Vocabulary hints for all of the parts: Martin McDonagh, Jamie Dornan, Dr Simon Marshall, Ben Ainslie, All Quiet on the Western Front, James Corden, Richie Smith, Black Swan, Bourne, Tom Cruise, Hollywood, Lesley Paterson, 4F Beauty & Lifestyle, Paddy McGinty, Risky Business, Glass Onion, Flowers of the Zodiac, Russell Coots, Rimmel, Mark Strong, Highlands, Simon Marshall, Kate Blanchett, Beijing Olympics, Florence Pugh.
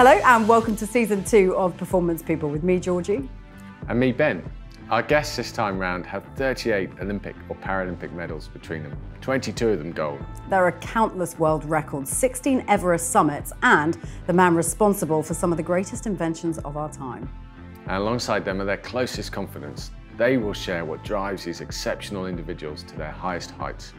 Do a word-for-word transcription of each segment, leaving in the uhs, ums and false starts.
Hello and welcome to season two of Performance People with me, Georgie. And me, Ben. Our guests this time round have thirty-eight Olympic or Paralympic medals between them, twenty-two of them gold. There are countless world records, sixteen Everest summits, and the man responsible for some of the greatest inventions of our time. And alongside them are their closest confidants. They will share what drives these exceptional individuals to their highest heights.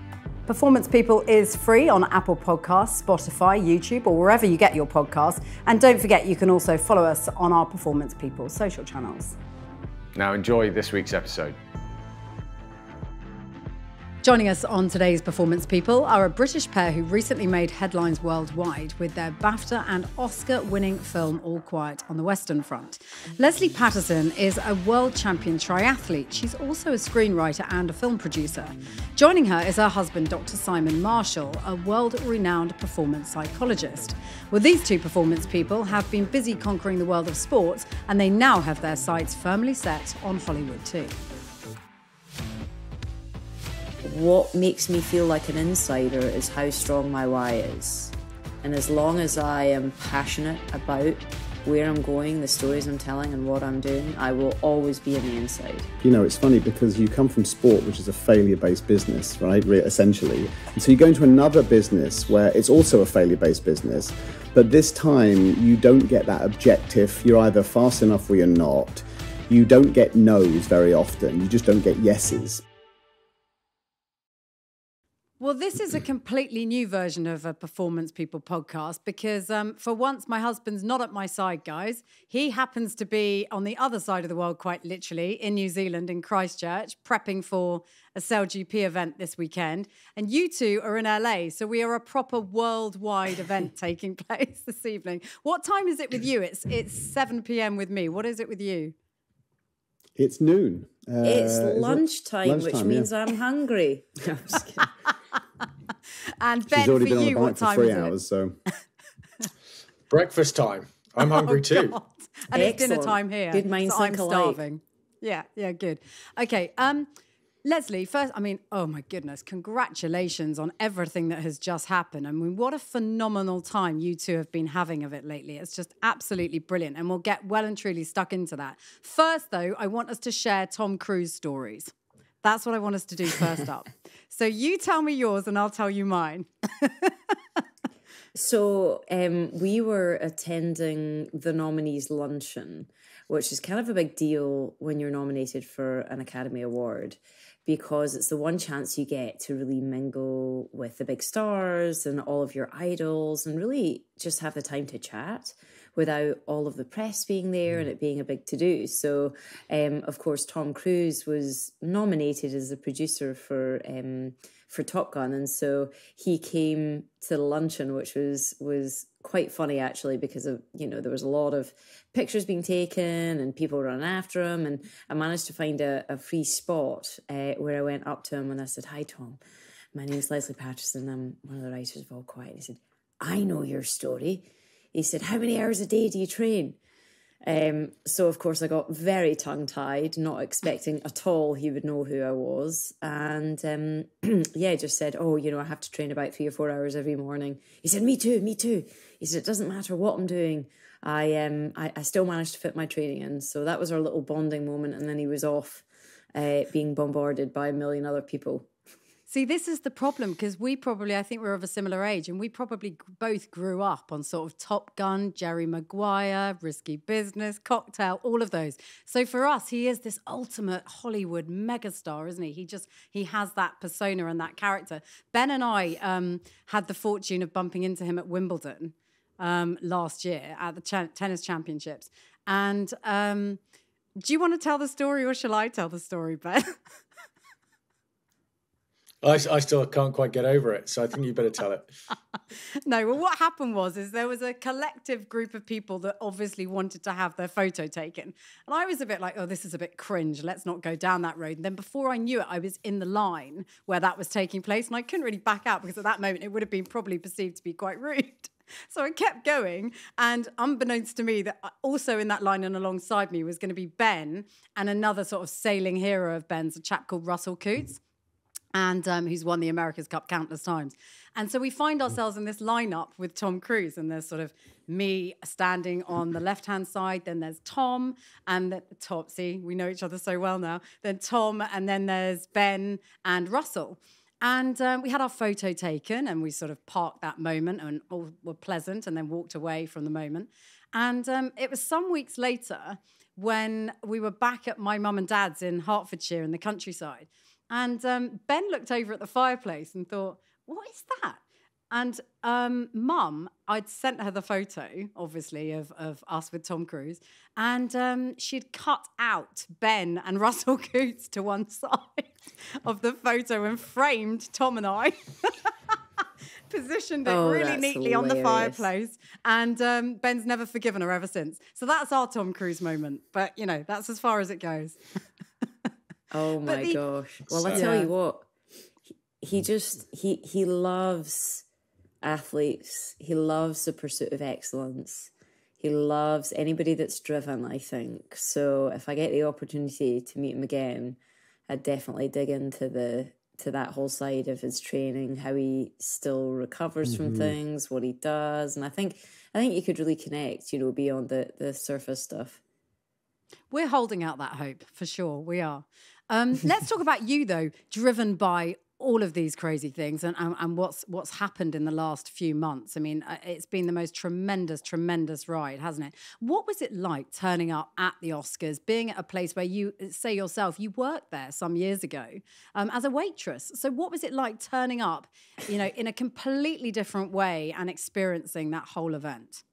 Performance People is free on Apple Podcasts, Spotify, YouTube, or wherever you get your podcasts. And don't forget, you can also follow us on our Performance People social channels. Now enjoy this week's episode. Joining us on today's Performance People are a British pair who recently made headlines worldwide with their BAFTA and Oscar-winning film All Quiet on the Western Front. Lesley Paterson is a world champion triathlete. She's also a screenwriter and a film producer. Joining her is her husband, Doctor Simon Marshall, a world-renowned performance psychologist. Well, these two Performance People have been busy conquering the world of sports, and they now have their sights firmly set on Hollywood too. What makes me feel like an insider is how strong my why is. And as long as I am passionate about where I'm going, the stories I'm telling and what I'm doing, I will always be on the inside. You know, it's funny because you come from sport, which is a failure-based business, right, essentially. And so you go into another business where it's also a failure-based business, but this time you don't get that objective. You're either fast enough or you're not. You don't get no's very often. You just don't get yeses. Well, this is a completely new version of a Performance People podcast because um, for once, my husband's not at my side, guys. He happens to be on the other side of the world, quite literally, in New Zealand, in Christchurch, prepping for a C E L G P event this weekend. And you two are in L A, so we are a proper worldwide event taking place this evening. What time is it with you? It's, it's seven p m with me. What is it with you? It's noon. Uh, it's lunchtime, it? lunchtime which yeah. means I'm hungry. No, I'm just kidding. And Ben, she's already for been you, on the what time for three is hours, it? So. Breakfast time. I'm oh, hungry too. God. And Excellent. It's dinner time here. Good minds so I'm starving. Yeah, yeah, good. Okay, um, Lesley, first, I mean, oh my goodness, congratulations on everything that has just happened. I mean, what a phenomenal time you two have been having of it lately. It's just absolutely brilliant, and we'll get well and truly stuck into that. First, though, I want us to share Tom Cruise stories. That's what I want us to do first up. So you tell me yours and I'll tell you mine. So um, we were attending the nominees luncheon, which is kind of a big deal when you're nominated for an Academy Award, because it's the one chance you get to really mingle with the big stars and all of your idols and really just have the time to chat without all of the press being there and it being a big to-do. So, um, of course, Tom Cruise was nominated as the producer for um, for Top Gun. And so he came to the luncheon, which was was quite funny, actually, because, of you know, there was a lot of pictures being taken and people running after him. And I managed to find a, a free spot uh, where I went up to him and I said, "Hi, Tom, my name is Lesley Paterson. I'm one of the writers of All Quiet." And he said, "I know your story." He said, "How many hours a day do you train?" Um, so, of course, I got very tongue-tied, not expecting at all he would know who I was. And, um, yeah, just said, "Oh, you know, I have to train about three or four hours every morning." He said, "Me too, me too." He said, "It doesn't matter what I'm doing. I, um, I, I still managed to fit my training in." So that was our little bonding moment. And then he was off uh, being bombarded by a million other people. See, this is the problem, because we probably, I think we're of a similar age, and we probably both grew up on sort of Top Gun, Jerry Maguire, Risky Business, Cocktail, all of those. So for us, he is this ultimate Hollywood megastar, isn't he? He just, he has that persona and that character. Ben and I um, had the fortune of bumping into him at Wimbledon um, last year at the cha- tennis championships. And um, do you want to tell the story, or shall I tell the story, Ben? I, I still can't quite get over it, so I think you better tell it. No, well, what happened was is there was a collective group of people that obviously wanted to have their photo taken. And I was a bit like, oh, this is a bit cringe. Let's not go down that road. And then before I knew it, I was in the line where that was taking place, and I couldn't really back out because at that moment it would have been probably perceived to be quite rude. So I kept going, and unbeknownst to me, that also in that line and alongside me was going to be Ben and another sort of sailing hero of Ben's, a chap called Russell Coots. and um, who's won the America's Cup countless times. And so we find ourselves in this lineup with Tom Cruise, and there's sort of me standing on the left-hand side, then there's Tom, and the, Tom, see, we know each other so well now, then Tom, and then there's Ben and Russell. And um, we had our photo taken, and we sort of parked that moment, and all were pleasant, and then walked away from the moment. And um, it was some weeks later when we were back at my mum and dad's in Hertfordshire in the countryside. And um, Ben looked over at the fireplace and thought, what is that? And um, mum, I'd sent her the photo, obviously, of, of us with Tom Cruise, and um, she'd cut out Ben and Russell Coots to one side of the photo and framed Tom and I. Positioned it oh, really neatly hilarious. on the fireplace. And um, Ben's never forgiven her ever since. So that's our Tom Cruise moment. But, you know, that's as far as it goes. Oh, my the, gosh. Well, I tell yeah. you what, he, he just, he, he loves athletes. He loves the pursuit of excellence. He loves anybody that's driven, I think. So if I get the opportunity to meet him again, I'd definitely dig into the... to that whole side of his training, how he still recovers mm-hmm. from things, what he does. And I think I think you could really connect, you know, beyond the, the surface stuff. We're holding out that hope, for sure, we are. Um, let's talk about you, though, driven by all of these crazy things and, and, and what's, what's happened in the last few months. I mean, it's been the most tremendous, tremendous ride, hasn't it? What was it like turning up at the Oscars, being at a place where you, say yourself, you worked there some years ago um, as a waitress. So what was it like turning up, you know, in a completely different way and experiencing that whole event?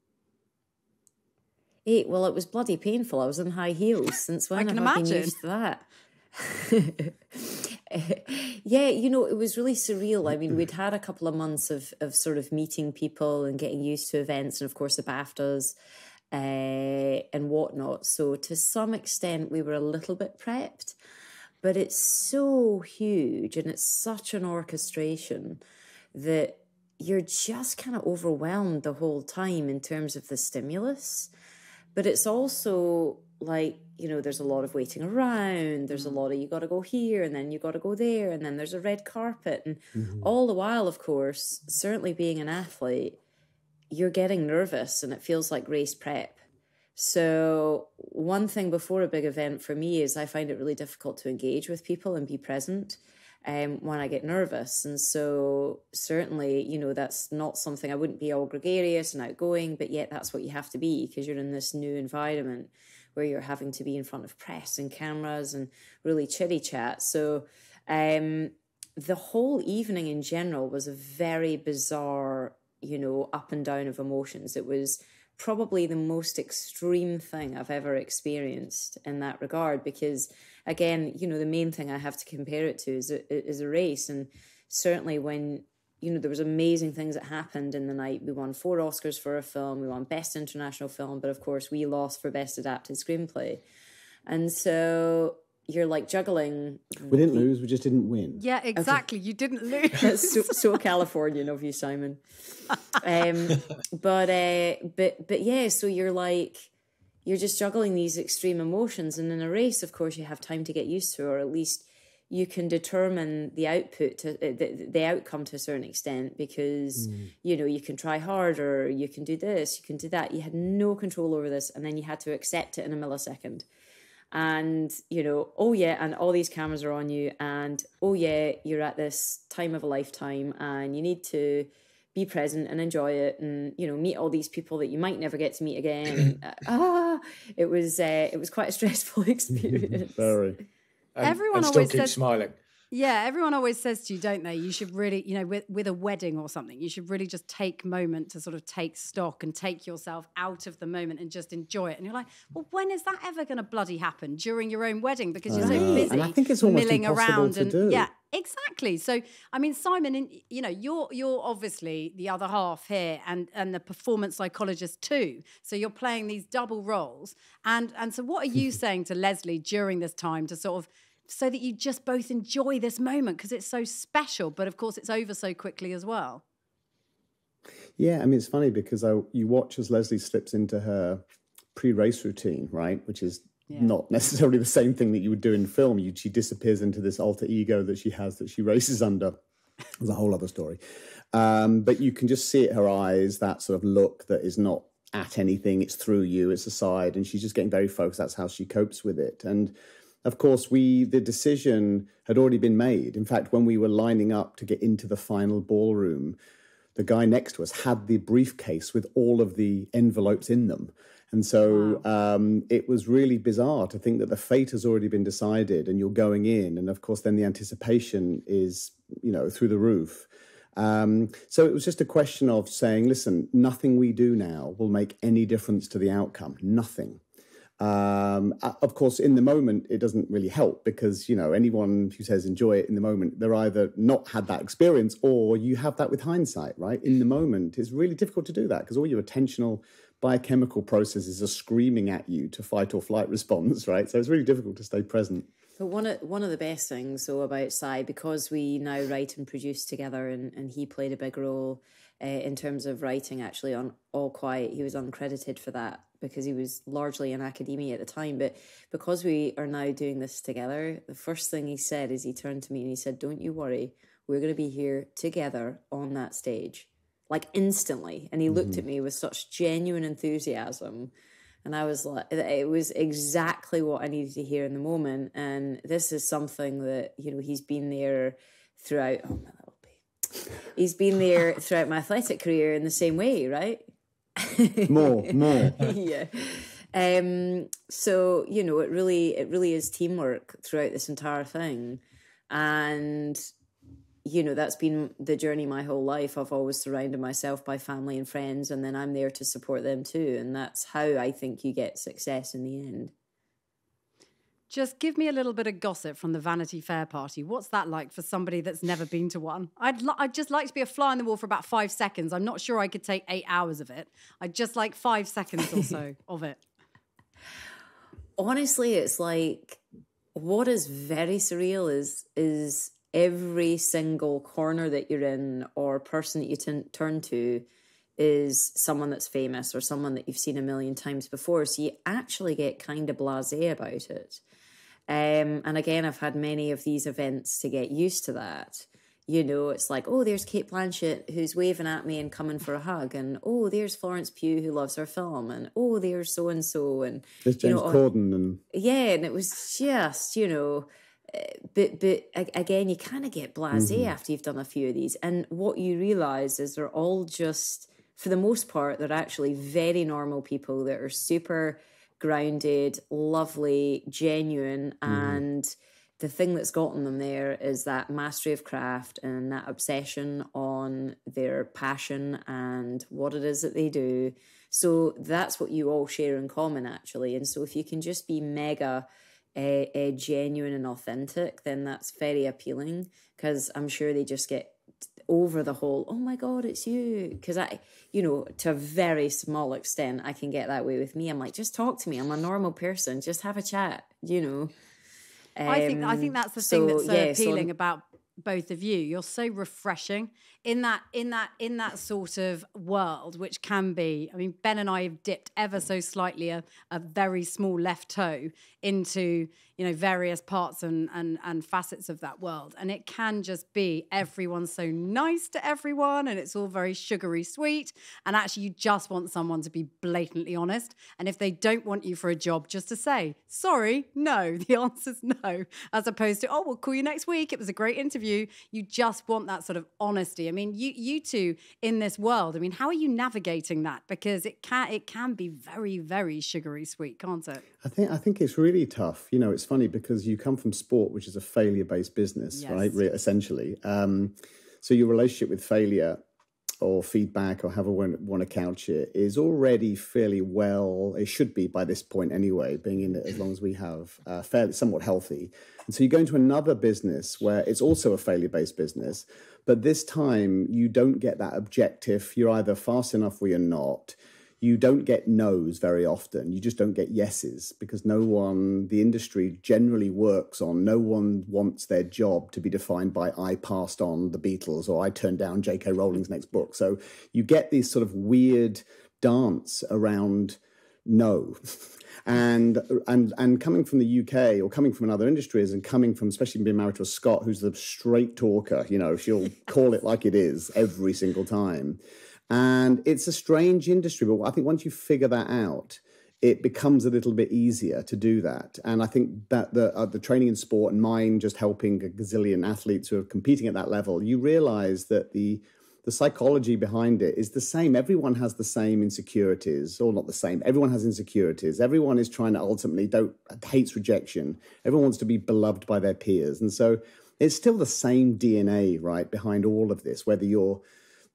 Hey, well, it was bloody painful. I was in high heels. Since when I can have imagine. I been used to that? Yeah, you know, it was really surreal. I mean, we'd had a couple of months of, of sort of meeting people and getting used to events and, of course, the BAFTAs uh, and whatnot. So to some extent, we were a little bit prepped, but it's so huge and it's such an orchestration that you're just kind of overwhelmed the whole time in terms of the stimulus. But it's also like, you know, there's a lot of waiting around, there's a lot of you got to go here and then you got to go there and then there's a red carpet. And mm-hmm. all the while, of course, certainly being an athlete, you're getting nervous and it feels like race prep. So one thing before a big event for me is I find it really difficult to engage with people and be present um, when I get nervous. And so certainly, you know, that's not something I wouldn't be all gregarious and outgoing, but yet that's what you have to be because you're in this new environment where you're having to be in front of press and cameras and really chitty chat. So um, the whole evening in general was a very bizarre, you know, up and down of emotions. It was probably the most extreme thing I've ever experienced in that regard because, again, you know, the main thing I have to compare it to is a, is a race. And certainly when, you know, there was amazing things that happened in the night. We won four Oscars for a film. We won Best International Film. But, of course, we lost for Best Adapted Screenplay. And so you're, like, juggling. We didn't lose. We just didn't win. Yeah, exactly. Okay. You didn't lose. That's so, so Californian of you, Simon. Um, but, uh, but, but, yeah, so you're, like, you're just juggling these extreme emotions. And in a race, of course, you have time to get used to, or at least you can determine the output, to, the, the outcome to a certain extent because, mm. you know, you can try harder, you can do this, you can do that. You had no control over this and then you had to accept it in a millisecond. And, you know, oh yeah, and all these cameras are on you and oh yeah, you're at this time of a lifetime and you need to be present and enjoy it and, you know, meet all these people that you might never get to meet again. ah, it was, uh, it was quite a stressful experience. Very. And, everyone and still always keep says, smiling. Yeah, everyone always says to you, don't they, you should really, you know, with, with a wedding or something, you should really just take a moment to sort of take stock and take yourself out of the moment and just enjoy it. And you're like, well, when is that ever going to bloody happen? During your own wedding? Because you're so busy and I think it's almost milling around. To and, do. Yeah, exactly. So, I mean, Simon, in, you know, you're you're obviously the other half here and, and the performance psychologist too. So you're playing these double roles. And, and so what are you saying to Lesley during this time to sort of, so that you just both enjoy this moment because it's so special, but of course it's over so quickly as well. Yeah, I mean, it's funny because I, you watch as Lesley slips into her pre-race routine, right, which is yeah. not necessarily the same thing that you would do in film. You, she disappears into this alter ego that she has that she races under. There's a whole other story. Um, but you can just see it, her eyes, that sort of look that is not at anything. It's through you. It's aside. And she's just getting very focused. That's how she copes with it. And of course, we the decision had already been made. In fact, when we were lining up to get into the final ballroom, the guy next to us had the briefcase with all of the envelopes in them. And so wow. um, it was really bizarre to think that the fate has already been decided and you're going in. And of course, then the anticipation is, you know, through the roof. Um, so it was just a question of saying, listen, nothing we do now will make any difference to the outcome. Nothing. Um, of course, in the moment, it doesn't really help because, you know, anyone who says enjoy it in the moment, they're either not had that experience or you have that with hindsight, right? In the moment, it's really difficult to do that because all your attentional biochemical processes are screaming at you to fight or flight response, right? So it's really difficult to stay present. But one of, one of the best things, though, about Si, because we now write and produce together and, and he played a big role uh, in terms of writing, actually, on All Quiet. He was uncredited for that because he was largely in academia at the time. But because we are now doing this together, the first thing he said is he turned to me and he said, don't you worry, we're going to be here together on that stage, like instantly. And he looked mm-hmm. at me with such genuine enthusiasm. And I was like, it was exactly what I needed to hear in the moment. And this is something that, you know, he's been there throughout, oh, my little baby. He's been there throughout my athletic career in the same way, right? More, more. yeah. Um, so, you know, it really, it really is teamwork throughout this entire thing. And, you know, that's been the journey my whole life. I've always surrounded myself by family and friends, and then I'm there to support them too. And that's how I think you get success in the end. Just give me a little bit of gossip from the Vanity Fair party. What's that like for somebody that's never been to one? I'd, li- I'd just like to be a fly on the wall for about five seconds. I'm not sure I could take eight hours of it. I'd just like five seconds or so of it. Honestly, it's like, what is very surreal is is... every single corner that you're in or person that you t- turn to is someone that's famous or someone that you've seen a million times before. So you actually get kind of blasé about it. Um, and again, I've had many of these events to get used to that. You know, it's like, oh, there's Kate Blanchett who's waving at me and coming for a hug. And, oh, there's Florence Pugh who loves her film. And, oh, there's so-and-so. And there's James you know, Corden. And yeah, and it was just, you know... But, but again, you kind of get blasé mm-hmm. after you've done a few of these. And what you realise is they're all just, for the most part, they're actually very normal people that are super grounded, lovely, genuine. Mm. And the thing that's gotten them there is that mastery of craft and that obsession on their passion and what it is that they do. So that's what you all share in common, actually. And so if you can just be mega... A, a genuine and authentic, then that's very appealing because I'm sure they just get over the whole, oh my God, it's you. Because I, you know, to a very small extent, I can get that way with me. I'm like, just talk to me. I'm a normal person. Just have a chat, you know. Um, I think I think that's the so, thing that's so yeah, appealing so, about both of you. You're so refreshing in that in that in that sort of world, which can be, I mean, Ben and I have dipped ever so slightly a, a very small left toe into, you know, various parts and, and and facets of that world, and it can just be everyone's so nice to everyone and it's all very sugary sweet, and actually you just want someone to be blatantly honest, and if they don't want you for a job, just to say sorry, no, the answer's no, as opposed to, oh, we'll call you next week, it was a great interview. You, you just want that sort of honesty. I mean, you you two in this world, I mean, how are you navigating that? Because it can it can be very, very sugary sweet, can't it? I think I think it's really tough. You know, it's funny because you come from sport, which is a failure-based business, yes. right? Essentially. Um, so your relationship with failure or feedback or however you want to couch it is already fairly well, it should be by this point anyway, being in it as long as we have, uh, fairly, somewhat healthy. And so you go into another business where it's also a failure-based business, but this time you don't get that objective. You're either fast enough or you're not. You don't get no's very often. You just don't get yeses because no one, the industry generally works on, no one wants their job to be defined by I passed on the Beatles or I turned down J K Rowling's next book. So you get these sort of weird dance around no. And, and, and coming from the U K or coming from another industry and coming from, especially being married to a Scot who's the straight talker, you know, she'll call it like it is every single time. And it's a strange industry, but I think once you figure that out, it becomes a little bit easier to do that. And I think that the, uh, the training in sport and mine just helping a gazillion athletes who are competing at that level, you realize that the the psychology behind it is the same. Everyone has the same insecurities, or not the same. Everyone has insecurities. Everyone is trying to ultimately don't hates rejection. Everyone wants to be beloved by their peers. And so it's still the same D N A, right, behind all of this, whether you're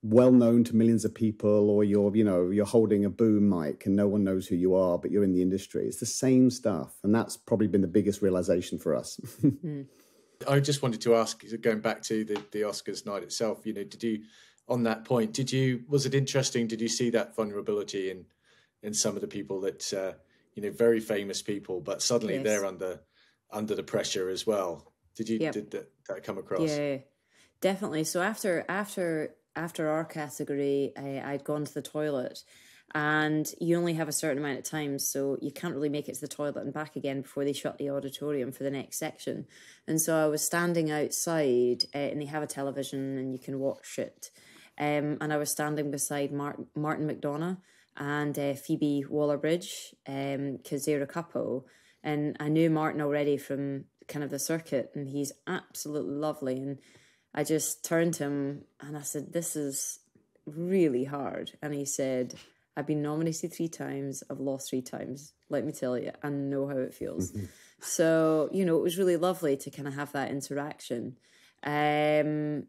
well known to millions of people or you're, you know, you're holding a boom mic and no one knows who you are, but you're in the industry. It's the same stuff. And that's probably been the biggest realization for us. Mm. I just wanted to ask, going back to the, the Oscars night itself, you know, did you, on that point, did you, was it interesting? Did you see that vulnerability in, in some of the people that, uh, you know, very famous people, but suddenly yes. they're under, under the pressure as well. Did you, yep. did that, that come across? Yeah, definitely. So after, after, after our category, I, I'd gone to the toilet and you only have a certain amount of time, so you can't really make it to the toilet and back again before they shut the auditorium for the next section. And so I was standing outside uh, and they have a television and you can watch it. Um, and I was standing beside Martin, Martin McDonagh and uh, Phoebe Waller-Bridge because um, they're a couple. And I knew Martin already from kind of the circuit and he's absolutely lovely. And I just turned to him and I said, this is really hard. And he said, I've been nominated three times. I've lost three times. Let me tell you, I know how it feels. So, you know, it was really lovely to kind of have that interaction. Um,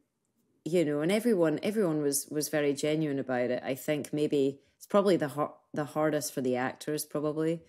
you know, and everyone, everyone was, was very genuine about it. I think maybe it's probably the har- the hardest for the actors probably.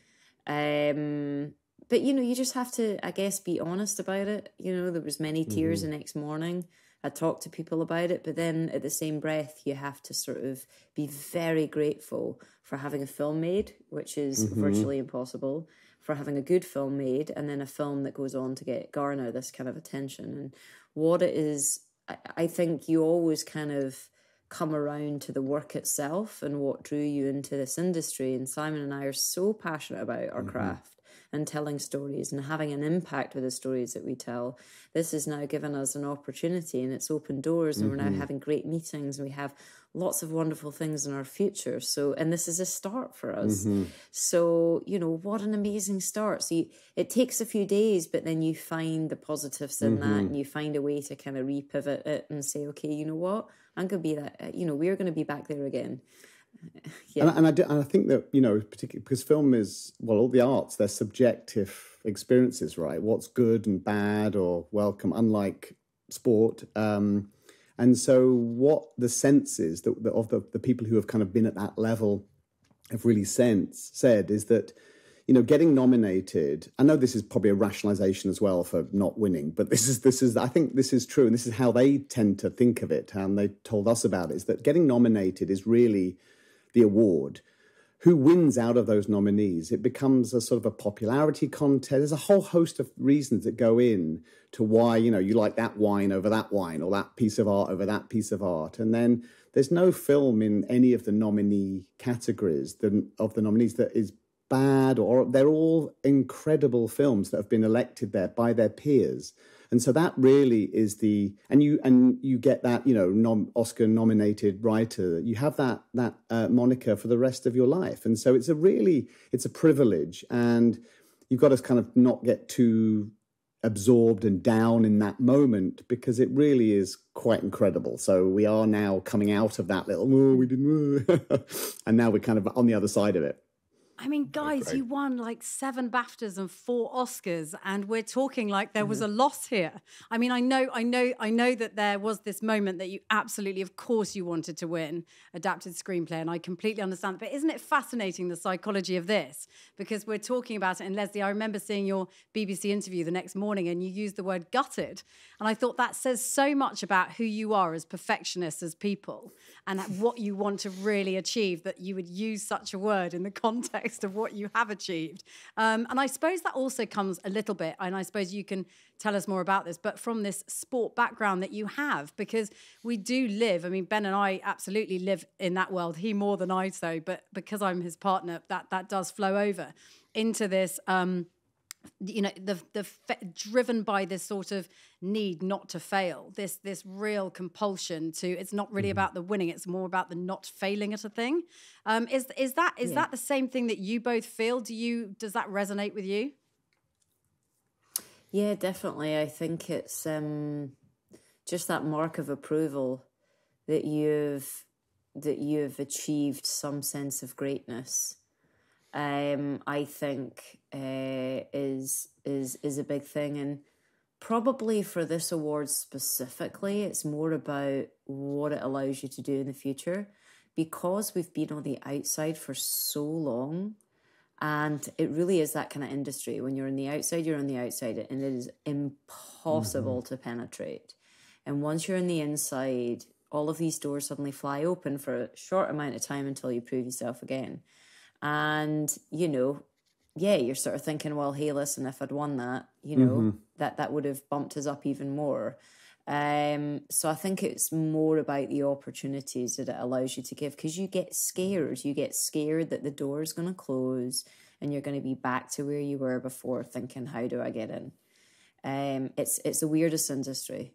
Um, but, you know, you just have to, I guess, be honest about it. You know, there was many tears mm-hmm. the next morning. I talked to people about it, but then at the same breath, you have to sort of be very grateful for having a film made, which is mm-hmm. virtually impossible, for having a good film made, and then a film that goes on to get garner this kind of attention. And what it is, I, I think you always kind of come around to the work itself and what drew you into this industry. And Simon and I are so passionate about our mm-hmm. craft and telling stories and having an impact with the stories that we tell. This has now given us an opportunity and it's opened doors and mm-hmm. we're now having great meetings and we have lots of wonderful things in our future. So, and this is a start for us. Mm-hmm. So, you know, what an amazing start. So you, it takes a few days, but then you find the positives in mm-hmm. that and you find a way to kind of repivot it and say, okay, you know what, I'm going to be that, you know, we're going to be back there again. Yeah. And, and, I do, and I think that, you know, particularly because film is, well, all the arts, they're subjective experiences, right? What's good and bad or welcome, unlike sport. Um, and so what the senses that, that of the, the people who have kind of been at that level have really sense, said is that, you know, getting nominated, I know this is probably a rationalization as well for not winning, but this is, this is, I think this is true. And this is how they tend to think of it. And they told us about it, is that getting nominated is really the award. Who wins out of those nominees? It becomes a sort of a popularity contest. There's a whole host of reasons that go in to why, you know, you like that wine over that wine or that piece of art over that piece of art. And then there's no film in any of the nominee categories that, of the nominees that is bad, or they're all incredible films that have been elected there by their peers. And so that really is the, and you and you get that, you know, nom, Oscar-nominated writer, you have that that uh, moniker for the rest of your life. And so it's a really, it's a privilege. And you've got to kind of not get too absorbed and down in that moment because it really is quite incredible. So we are now coming out of that little, oh, we didn't, oh. And now we're kind of on the other side of it. I mean, guys, you won like seven BAFTAs and four Oscars, and we're talking like there was a loss here. I mean, I know, I know, I know that there was this moment that you absolutely, of course, you wanted to win adapted screenplay, and I completely understand. But isn't it fascinating, the psychology of this? Because we're talking about it, and Lesley, I remember seeing your B B C interview the next morning, and you used the word gutted, and I thought that says so much about who you are as perfectionists, as people, and what you want to really achieve, that you would use such a word in the context context of what you have achieved. Um, and I suppose that also comes a little bit, and I suppose you can tell us more about this, but from this sport background that you have, because we do live, I mean, Ben and I absolutely live in that world, he more than I so, but because I'm his partner, that, that does flow over into this, um, you know, the the driven by this sort of need not to fail, this this real compulsion to, it's not really mm. about the winning, it's more about the not failing at a thing. Um, is is that is yeah. that the same thing that you both feel? Do you does that resonate with you? Yeah, definitely. I think it's um, just that mark of approval that you've that you've achieved some sense of greatness. Um, I think uh, is is is a big thing, and probably for this award specifically, it's more about what it allows you to do in the future, because we've been on the outside for so long, and it really is that kind of industry. When you're on the outside, you're on the outside, and it is impossible mm-hmm. to penetrate. And once you're on the inside, all of these doors suddenly fly open for a short amount of time until you prove yourself again. And, you know, yeah, you're sort of thinking, well, hey, listen, if I'd won that, you know, mm-hmm. that, that would have bumped us up even more. Um, so I think it's more about the opportunities that it allows you to give, because you get scared. You get scared that the door is going to close and you're going to be back to where you were before, thinking, how do I get in? Um, it's, it's the weirdest industry.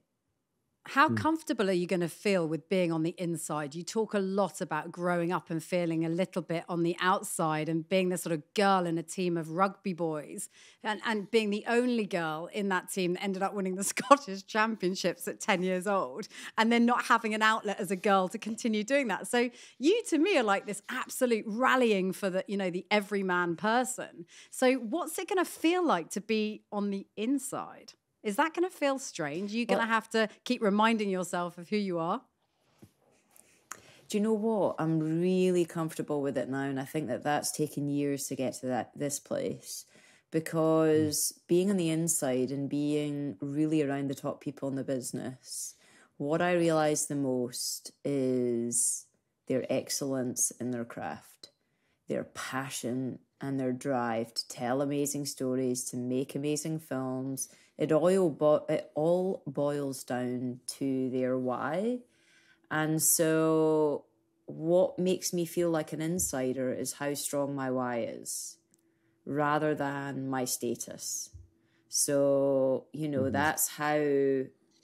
How comfortable are you going to feel with being on the inside? You talk a lot about growing up and feeling a little bit on the outside and being the sort of girl in a team of rugby boys and, and being the only girl in that team that ended up winning the Scottish Championships at ten years old and then not having an outlet as a girl to continue doing that. So you, to me, are like this absolute rallying for the, you know, the everyman person. So what's it going to feel like to be on the inside? Is that going to feel strange? You're going well, to have to keep reminding yourself of who you are? Do you know what? I'm really comfortable with it now, and I think that that's taken years to get to that this place, because being on the inside and being really around the top people in the business, what I realise the most is their excellence in their craft, their passion and their drive to tell amazing stories, to make amazing films. It all, bo it all boils down to their why. And so what makes me feel like an insider is how strong my why is, rather than my status. So, you know, mm-hmm. that's how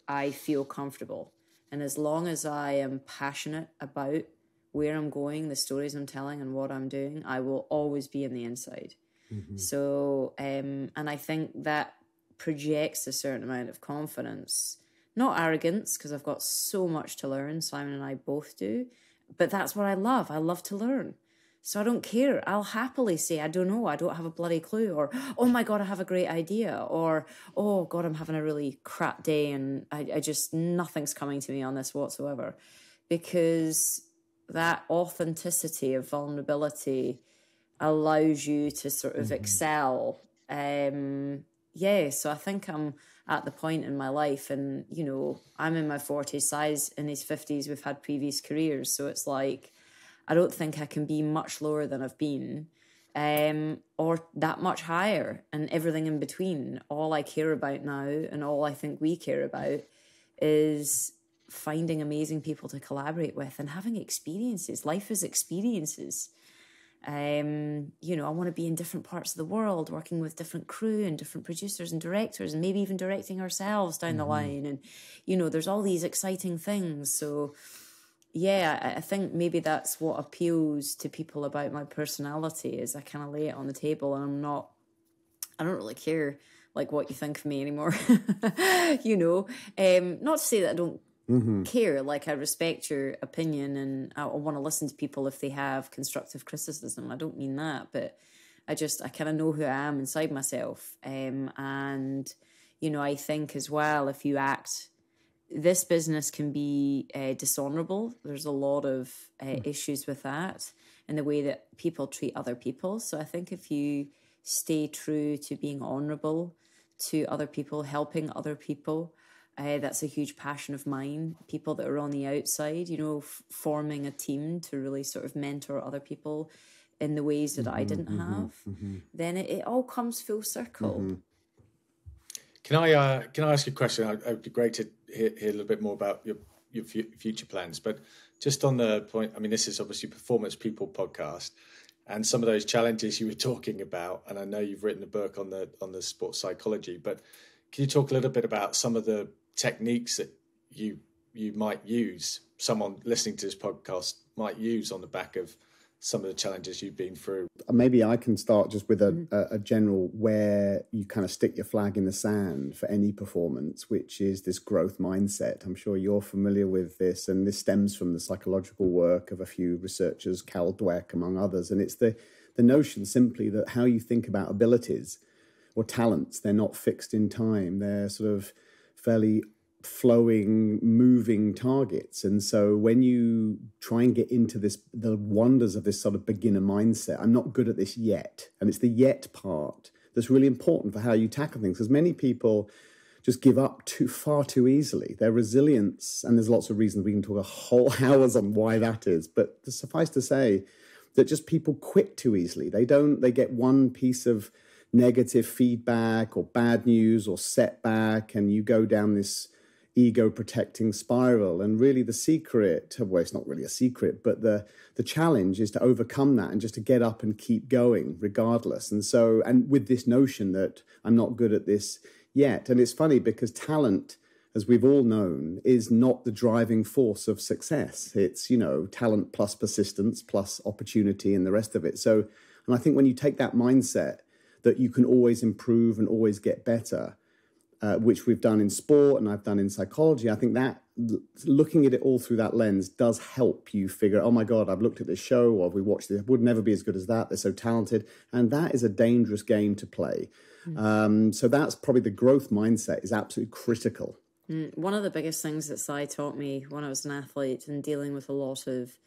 I feel comfortable. And as long as I am passionate about where I'm going, the stories I'm telling and what I'm doing, I will always be on the inside. Mm-hmm. So, um, and I think that projects a certain amount of confidence, not arrogance, because I've got so much to learn, Simon and I both do, but that's what I love. I love to learn. So I don't care. I'll happily say, I don't know, I don't have a bloody clue, or, oh my God, I have a great idea, or, oh God, I'm having a really crap day and I, I just, nothing's coming to me on this whatsoever. Because that authenticity of vulnerability allows you to sort of mm-hmm. excel. Um, yeah, so I think I'm at the point in my life, and, you know, I'm in my forties, size in his fifties, we've had previous careers. So it's like, I don't think I can be much lower than I've been, um, or that much higher, and everything in between. All I care about now, and all I think we care about, is finding amazing people to collaborate with and having experiences. Life is experiences. Um, you know, I want to be in different parts of the world, working with different crew and different producers and directors, and maybe even directing ourselves down mm-hmm. the line. And, you know, there's all these exciting things. So, yeah, I, I think maybe that's what appeals to people about my personality, is I kind of lay it on the table, and I'm not, I don't really care, like, what you think of me anymore. You know, um, not to say that I don't Mm-hmm. care. Like, I respect your opinion, and I want to listen to people if they have constructive criticism. I don't mean that, but I just, I kind of know who I am inside myself. Um, and, you know, I think as well, if you act, this business can be uh, dishonourable. There's a lot of uh, mm-hmm. issues with that and the way that people treat other people. So I think if you stay true to being honourable to other people, helping other people, Uh, that's a huge passion of mine. People that are on the outside, you know, f forming a team to really sort of mentor other people in the ways that mm-hmm, I didn't mm-hmm, have, mm-hmm. then it, it all comes full circle. Mm-hmm. Can I uh, can I ask you a question? It would be great to hear, hear a little bit more about your, your future plans. But just on the point, I mean, this is obviously Performance People podcast, and some of those challenges you were talking about, and I know you've written a book on the on the sports psychology, but can you talk a little bit about some of the techniques that you you might use, someone listening to this podcast might use on the back of some of the challenges you've been through? Maybe I can start just with a, a, a general where you kind of stick your flag in the sand for any performance, which is this growth mindset. I'm sure you're familiar with this, and this stems from the psychological work of a few researchers, Carol Dweck, among others. And it's the, the notion simply that how you think about abilities or talents, they're not fixed in time. They're sort of fairly flowing, moving targets. And so when you try and get into this, the wonders of this sort of beginner mindset, I'm not good at this yet. And it's the yet part that's really important for how you tackle things, because many people just give up too far too easily. Their resilience, and there's lots of reasons we can talk a whole hours on why that is, but suffice to say that just people quit too easily. They don't, they get one piece of negative feedback or bad news or setback, and you go down this ego-protecting spiral. And really the secret, well, it's not really a secret, but the, the challenge is to overcome that and just to get up and keep going regardless. And so, and with this notion that I'm not good at this yet. And it's funny because talent, as we've all known, is not the driving force of success. It's, you know, talent plus persistence plus opportunity and the rest of it. So, and I think when you take that mindset that you can always improve and always get better, Uh, which we've done in sport and I've done in psychology, I think that looking at it all through that lens does help you figure, oh my God, I've looked at this show or we watched this, it would never be as good as that, they're so talented. And that is a dangerous game to play. Mm. Um, so that's probably the growth mindset is absolutely critical. Mm. One of the biggest things that Sai taught me when I was an athlete and dealing with a lot of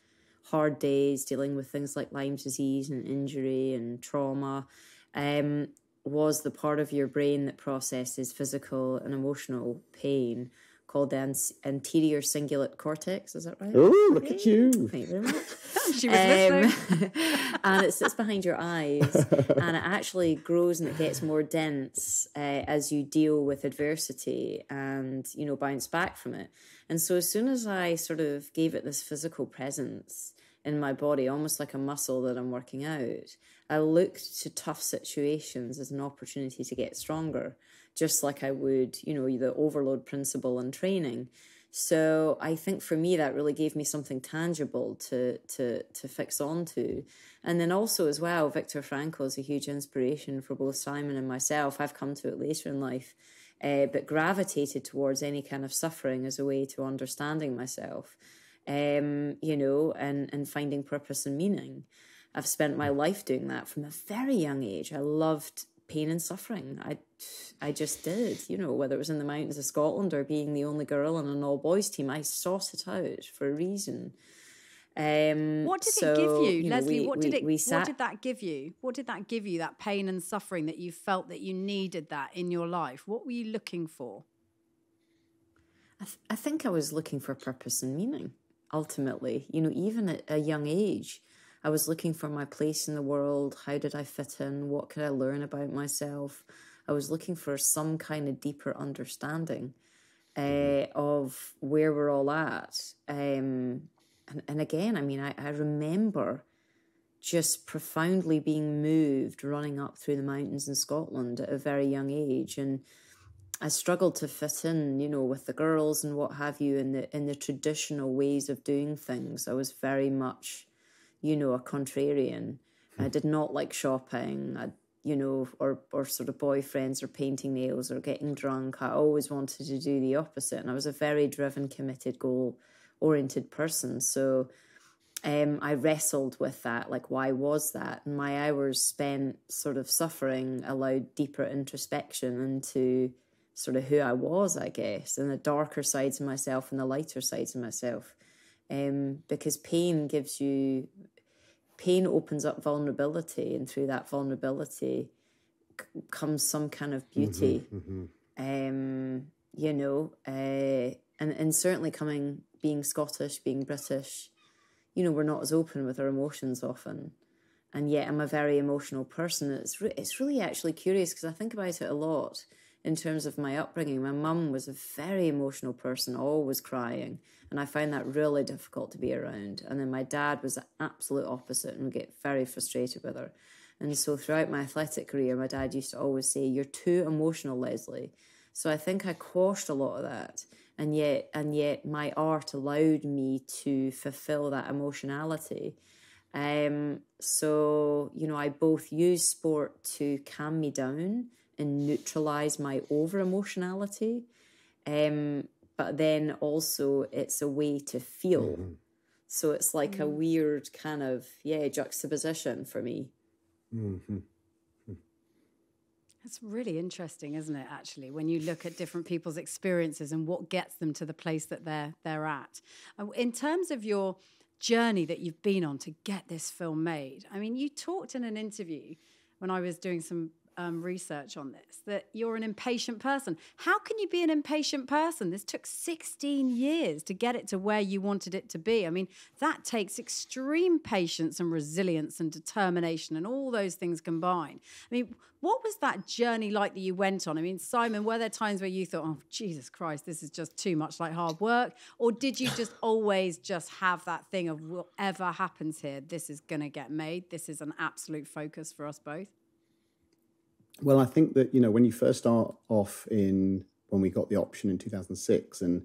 hard days, dealing with things like Lyme's disease and injury and trauma, um, was the part of your brain that processes physical and emotional pain called the anterior cingulate cortex. Is that right? Oh, look hey. at you. Thank you very much. She was um, and it sits behind your eyes and it actually grows and it gets more dense uh, as you deal with adversity and, you know, bounce back from it. And so as soon as I sort of gave it this physical presence in my body, almost like a muscle that I'm working out, I looked to tough situations as an opportunity to get stronger, just like I would, you know, the overload principle in training. So I think for me, that really gave me something tangible to to to fix onto. And then also as well, Viktor Frankl is a huge inspiration for both Simon and myself. I've come to it later in life, uh, but gravitated towards any kind of suffering as a way to understanding myself. Um, you know, and, and finding purpose and meaning. I've spent my life doing that from a very young age. I loved pain and suffering. I, I just did, you know, whether it was in the mountains of Scotland or being the only girl on an all-boys team, I sought it out for a reason. Um, what did so, it give you, you know, Lesley? We, what did we, it? We sat, what did that give you? What did that give you, that pain and suffering that you felt that you needed that in your life? What were you looking for? I, th I think I was looking for purpose and meaning. Ultimately, you know, even at a young age, I was looking for my place in the world. How did I fit in? What could I learn about myself? I was looking for some kind of deeper understanding uh, of where we're all at. Um, and, and again, I mean, I, I remember just profoundly being moved, running up through the mountains in Scotland at a very young age. And I struggled to fit in, you know, with the girls and what have you, in the in the traditional ways of doing things. I was very much, you know, a contrarian. I did not like shopping, I, you know, or or sort of boyfriends or painting nails or getting drunk. I always wanted to do the opposite, and I was a very driven, committed, goal-oriented person. So um, I wrestled with that, like, why was that? And my hours spent sort of suffering allowed deeper introspection into sort of who I was, I guess, and the darker sides of myself and the lighter sides of myself. Um, because pain gives you, pain opens up vulnerability, and through that vulnerability c comes some kind of beauty, mm-hmm, mm-hmm. Um, you know, uh, and, and certainly coming, being Scottish, being British, you know, we're not as open with our emotions often. and yet I'm a very emotional person. It's re it's really actually curious because I think about it a lot in terms of my upbringing. My mum was a very emotional person, always crying, and I found that really difficult to be around. And then my dad was the absolute opposite and would get very frustrated with her. And so throughout my athletic career, my dad used to always say, "You're too emotional, Lesley." So I think I quashed a lot of that. And yet, and yet my art allowed me to fulfill that emotionality. Um, so, you know, I both use sport to calm me down and neutralise my over-emotionality. Um, but then also it's a way to feel. Mm-hmm. So it's like mm-hmm. a weird kind of, yeah, juxtaposition for me. Mm-hmm. That's really interesting, isn't it, actually, when you look at different people's experiences and what gets them to the place that they're, they're at. In terms of your journey that you've been on to get this film made, I mean, you talked in an interview when I was doing some um, research on this, that you're an impatient person. How can you be an impatient person? This took sixteen years to get it to where you wanted it to be. I mean, that takes extreme patience and resilience and determination and all those things combined. I mean, what was that journey like that you went on? I mean, Simon, were there times where you thought, oh, Jesus Christ, this is just too much like hard work? Or did you just always just have that thing of whatever happens here, this is going to get made. This is an absolute focus for us both. Well, I think that, you know, when you first start off in, when we got the option in two thousand six, and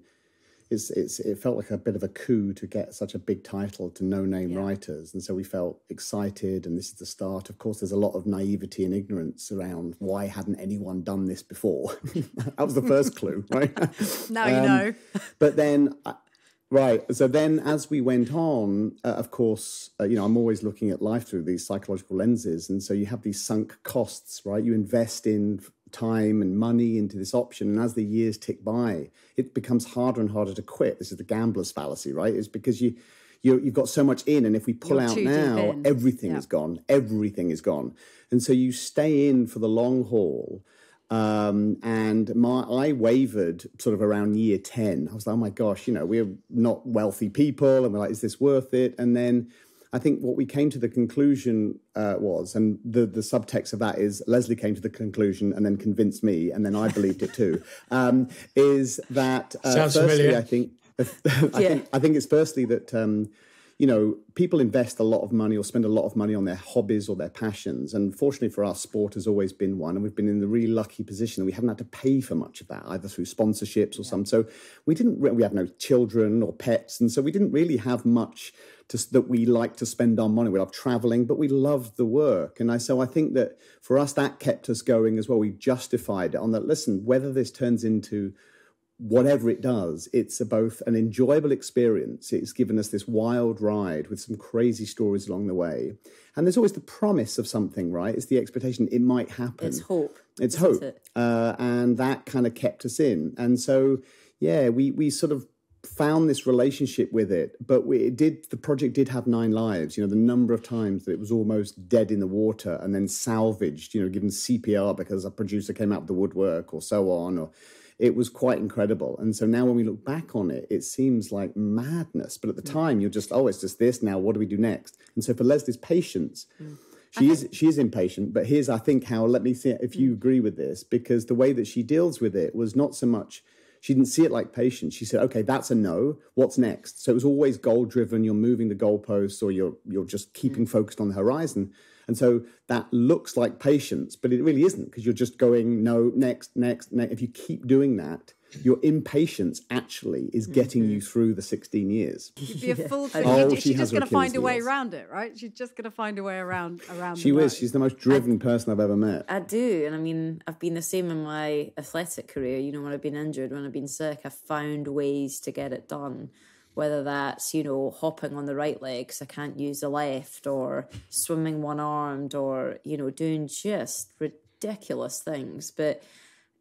it's, it's, it felt like a bit of a coup to get such a big title to no-name yeah. writers. And so we felt excited, and this is the start. Of course, there's a lot of naivety and ignorance around why hadn't anyone done this before? That was the first clue, right? Now um, you know. But then... I, Right. So then as we went on, uh, of course, uh, you know, I'm always looking at life through these psychological lenses. And so you have these sunk costs, right? You invest in time and money into this option. And as the years tick by, it becomes harder and harder to quit. This is the gambler's fallacy, right? It's because you, you, you've got so much in. And if we pull You're out now, everything yeah. is gone. Everything is gone. And so you stay in for the long haul. Um, and my, I wavered sort of around year ten. I was like, oh my gosh, you know, we're not wealthy people. And we're like, is this worth it? And then I think what we came to the conclusion uh, was, and the, the subtext of that is Lesley came to the conclusion and then convinced me. And then I believed it too, um, is that, uh, Sounds firstly, familiar. I think, I, think, I think it's firstly that, um, you know, people invest a lot of money or spend a lot of money on their hobbies or their passions. And fortunately for us, sport has always been one. And we've been in the really lucky position that we haven't had to pay for much of that, either through sponsorships or yeah. some. So we didn't, we have no children or pets. And so we didn't really have much to, that we like to spend our money. We love traveling, but we loved the work. And I, so I think that for us, that kept us going as well. We justified it on that. Listen, whether this turns into whatever it does, it's a both an enjoyable experience. It's given us this wild ride with some crazy stories along the way. And there's always the promise of something, right? It's the expectation it might happen. It's hope. It's hope. It? Uh, and that kind of kept us in. And so, yeah, we, we sort of found this relationship with it. But we, it did, the project did have nine lives. You know, the number of times that it was almost dead in the water and then salvaged, you know, given C P R because a producer came out of the woodwork or so on, or... It was quite incredible. And so now when we look back on it, it seems like madness. But at the mm. time, you're just, oh, it's just this now. What do we do next? And so for Leslie's patience, mm. she, is, she is impatient. But here's, I think, how, let me see if you mm. agree with this, because the way that she deals with it was not so much, she didn't see it like patience. She said, okay, that's a no. What's next? So it was always goal-driven. You're moving the goalposts or you're, you're just keeping mm. focused on the horizon. And so that looks like patience, but it really isn't, because you're just going, no, next, next, next. If you keep doing that, your impatience actually is getting mm-hmm. you through the sixteen years. You'd be a fool. Yeah. Oh, she she's just going to find a way around it, right? She's just going to find a way around around. She is. She's the most driven I, person I've ever met. I do. And I mean, I've been the same in my athletic career. You know, when I've been injured, when I've been sick, I've found ways to get it done. Whether that's, you know, hopping on the right leg because I can't use the left, or swimming one-armed, or, you know, doing just ridiculous things. But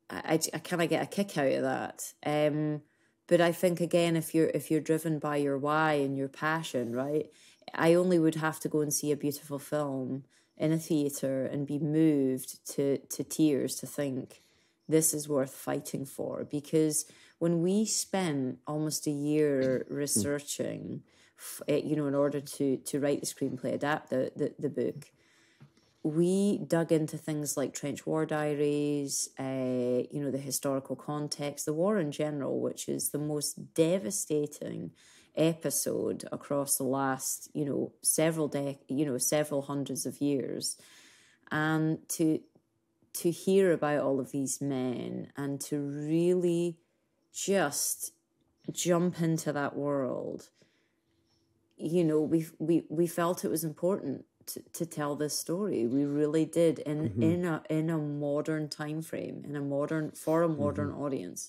I, I kind of get a kick out of that. Um, but I think, again, if you're, if you're driven by your why and your passion, right, I only would have to go and see a beautiful film in a theatre and be moved to, to tears to think, this is worth fighting for. Because when we spent almost a year researching, you know, in order to to write the screenplay, adapt the, the, the book, we dug into things like trench war diaries, uh, you know, the historical context, the war in general, which is the most devastating episode across the last, you know, several dec, you know, several hundreds of years, and to to hear about all of these men and to really just jump into that world, you know, we we we felt it was important To, to tell this story. We really did, in mm-hmm. in a in a modern time frame, in a modern for a modern mm-hmm. audience.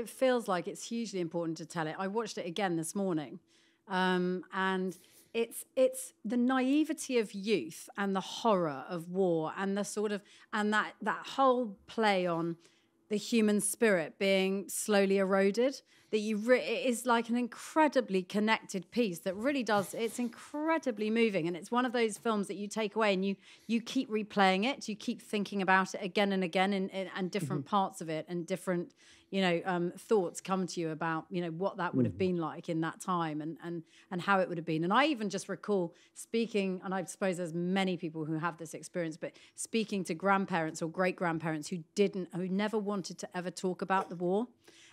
It feels like it's hugely important to tell it. I watched it again this morning, um, and it's it's the naivety of youth and the horror of war and the sort of and that that whole play on the human spirit being slowly eroded, that you re it is like an incredibly connected piece that really does, it's incredibly moving. And it's one of those films that you take away and you you keep replaying it, you keep thinking about it again and again, and, and different mm-hmm. parts of it and different, you know, um, thoughts come to you about, you know, what that would mm-hmm. have been like in that time, and, and, and how it would have been. And I even just recall speaking, and I suppose there's many people who have this experience, but speaking to grandparents or great-grandparents who didn't, who never wanted to ever talk about the war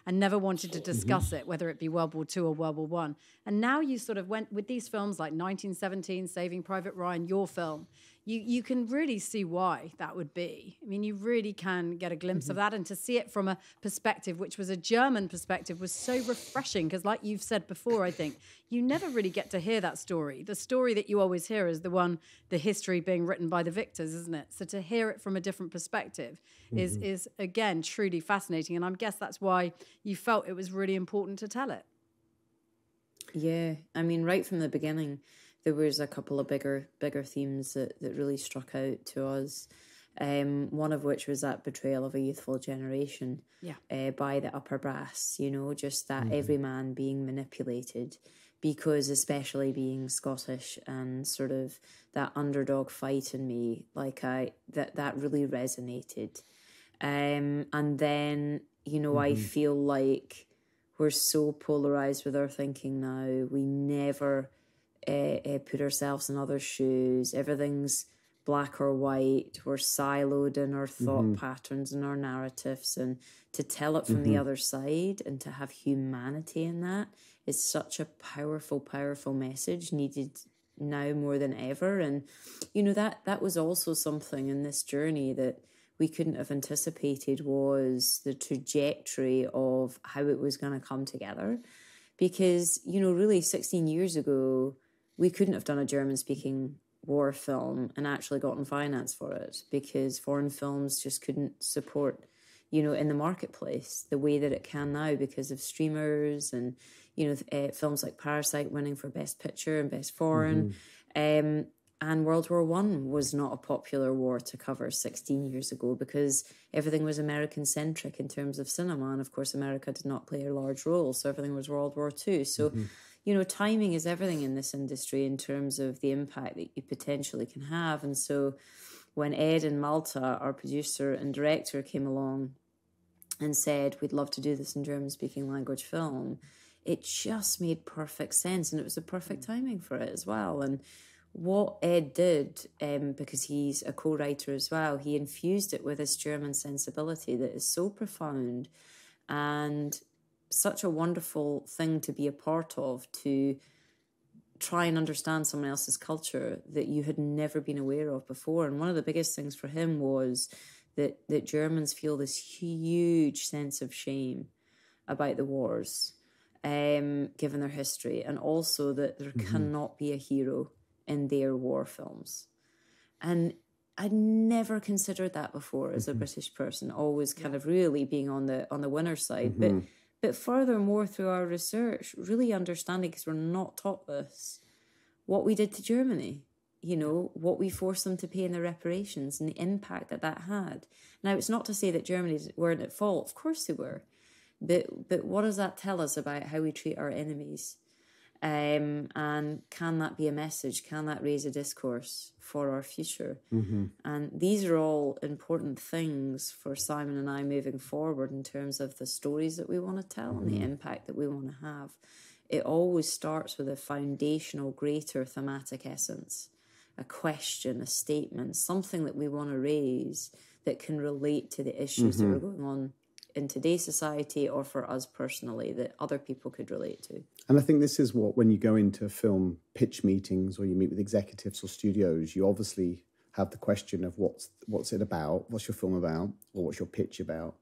and never wanted to discuss mm-hmm. it, whether it be World War Two or World War One. And now you sort of went with these films like nineteen seventeen, Saving Private Ryan, your film, you, you can really see why that would be. I mean, you really can get a glimpse mm-hmm. of that. And to see it from a perspective, which was a German perspective, was so refreshing, because like you've said before, I think, you never really get to hear that story. The story that you always hear is the one, the history being written by the victors, isn't it? So to hear it from a different perspective mm-hmm. is, is, again, truly fascinating. And I guess that's why you felt it was really important to tell it. Yeah, I mean, right from the beginning, there was a couple of bigger bigger themes that, that really struck out to us, um, one of which was that betrayal of a youthful generation yeah. uh, by the upper brass, you know, just that mm-hmm. every man being manipulated, because especially being Scottish and sort of that underdog fight in me, like I that, that really resonated. Um, and then, you know, mm-hmm. I feel like we're so polarised with our thinking now. We never uh, uh, put ourselves in other shoes. Everything's black or white. We're siloed in our thought mm-hmm. patterns and our narratives. And to tell it from mm-hmm. the other side and to have humanity in that is such a powerful, powerful message, needed now more than ever. And, you know, that that was also something in this journey that we couldn't have anticipated, was the trajectory of how it was going to come together. Because, you know, really sixteen years ago, we couldn't have done a German-speaking war film and actually gotten finance for it, because foreign films just couldn't support, you know, in the marketplace the way that it can now because of streamers and, you know, uh, films like Parasite winning for Best Picture and Best Foreign. Mm-hmm. um, And World War One was not a popular war to cover sixteen years ago, because everything was American-centric in terms of cinema. And, of course, America did not play a large role, so everything was World War Two. So, mm-hmm. you know, timing is everything in this industry in terms of the impact that you potentially can have. And so when Ed in Malta, our producer and director, came along and said, we'd love to do this in German-speaking language film, it just made perfect sense. And it was the perfect timing for it as well. And what Ed did, um, because he's a co-writer as well, he infused it with this German sensibility that is so profound and such a wonderful thing to be a part of, to try and understand someone else's culture that you had never been aware of before. And one of the biggest things for him was that, that Germans feel this huge sense of shame about the wars, um, given their history, and also that there mm-hmm. cannot be a hero in their war films. And I'd never considered that before as a mm-hmm. British person, always kind of really being on the on the winner's side. Mm-hmm. But but furthermore, through our research, really understanding, because we're not taught this, what we did to Germany, you know, what we forced them to pay in the reparations and the impact that that had. Now, it's not to say that Germany weren't at fault. Of course they were. But, but what does that tell us about how we treat our enemies? Um, and can that be a message? Can that raise a discourse for our future? Mm-hmm. And these are all important things for Simon and I moving forward in terms of the stories that we want to tell mm-hmm. and the impact that we want to have. It always starts with a foundational, greater thematic essence, a question, a statement, something that we want to raise that can relate to the issues mm-hmm. that are going on in today's society or for us personally that other people could relate to. And I think this is what, when you go into film pitch meetings or you meet with executives or studios, you obviously have the question of what's what's it about, what's your film about, or what's your pitch about?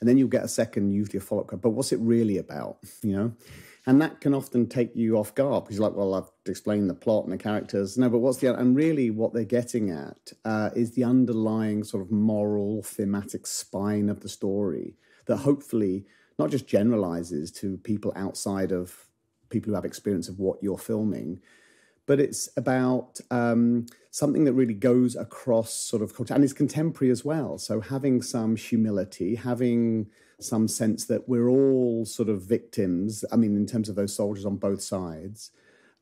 And then you'll get a second, usually a follow-up, but what's it really about, you know? And that can often take you off guard because you're like, well, I've explained the plot and the characters. No, but what's the... And really what they're getting at uh, is the underlying sort of moral, thematic spine of the story that hopefully not just generalises to people outside of people who have experience of what you're filming, but it's about um, something that really goes across sort of culture and is contemporary as well. So having some humility, having some sense that we're all sort of victims, I mean, in terms of those soldiers on both sides,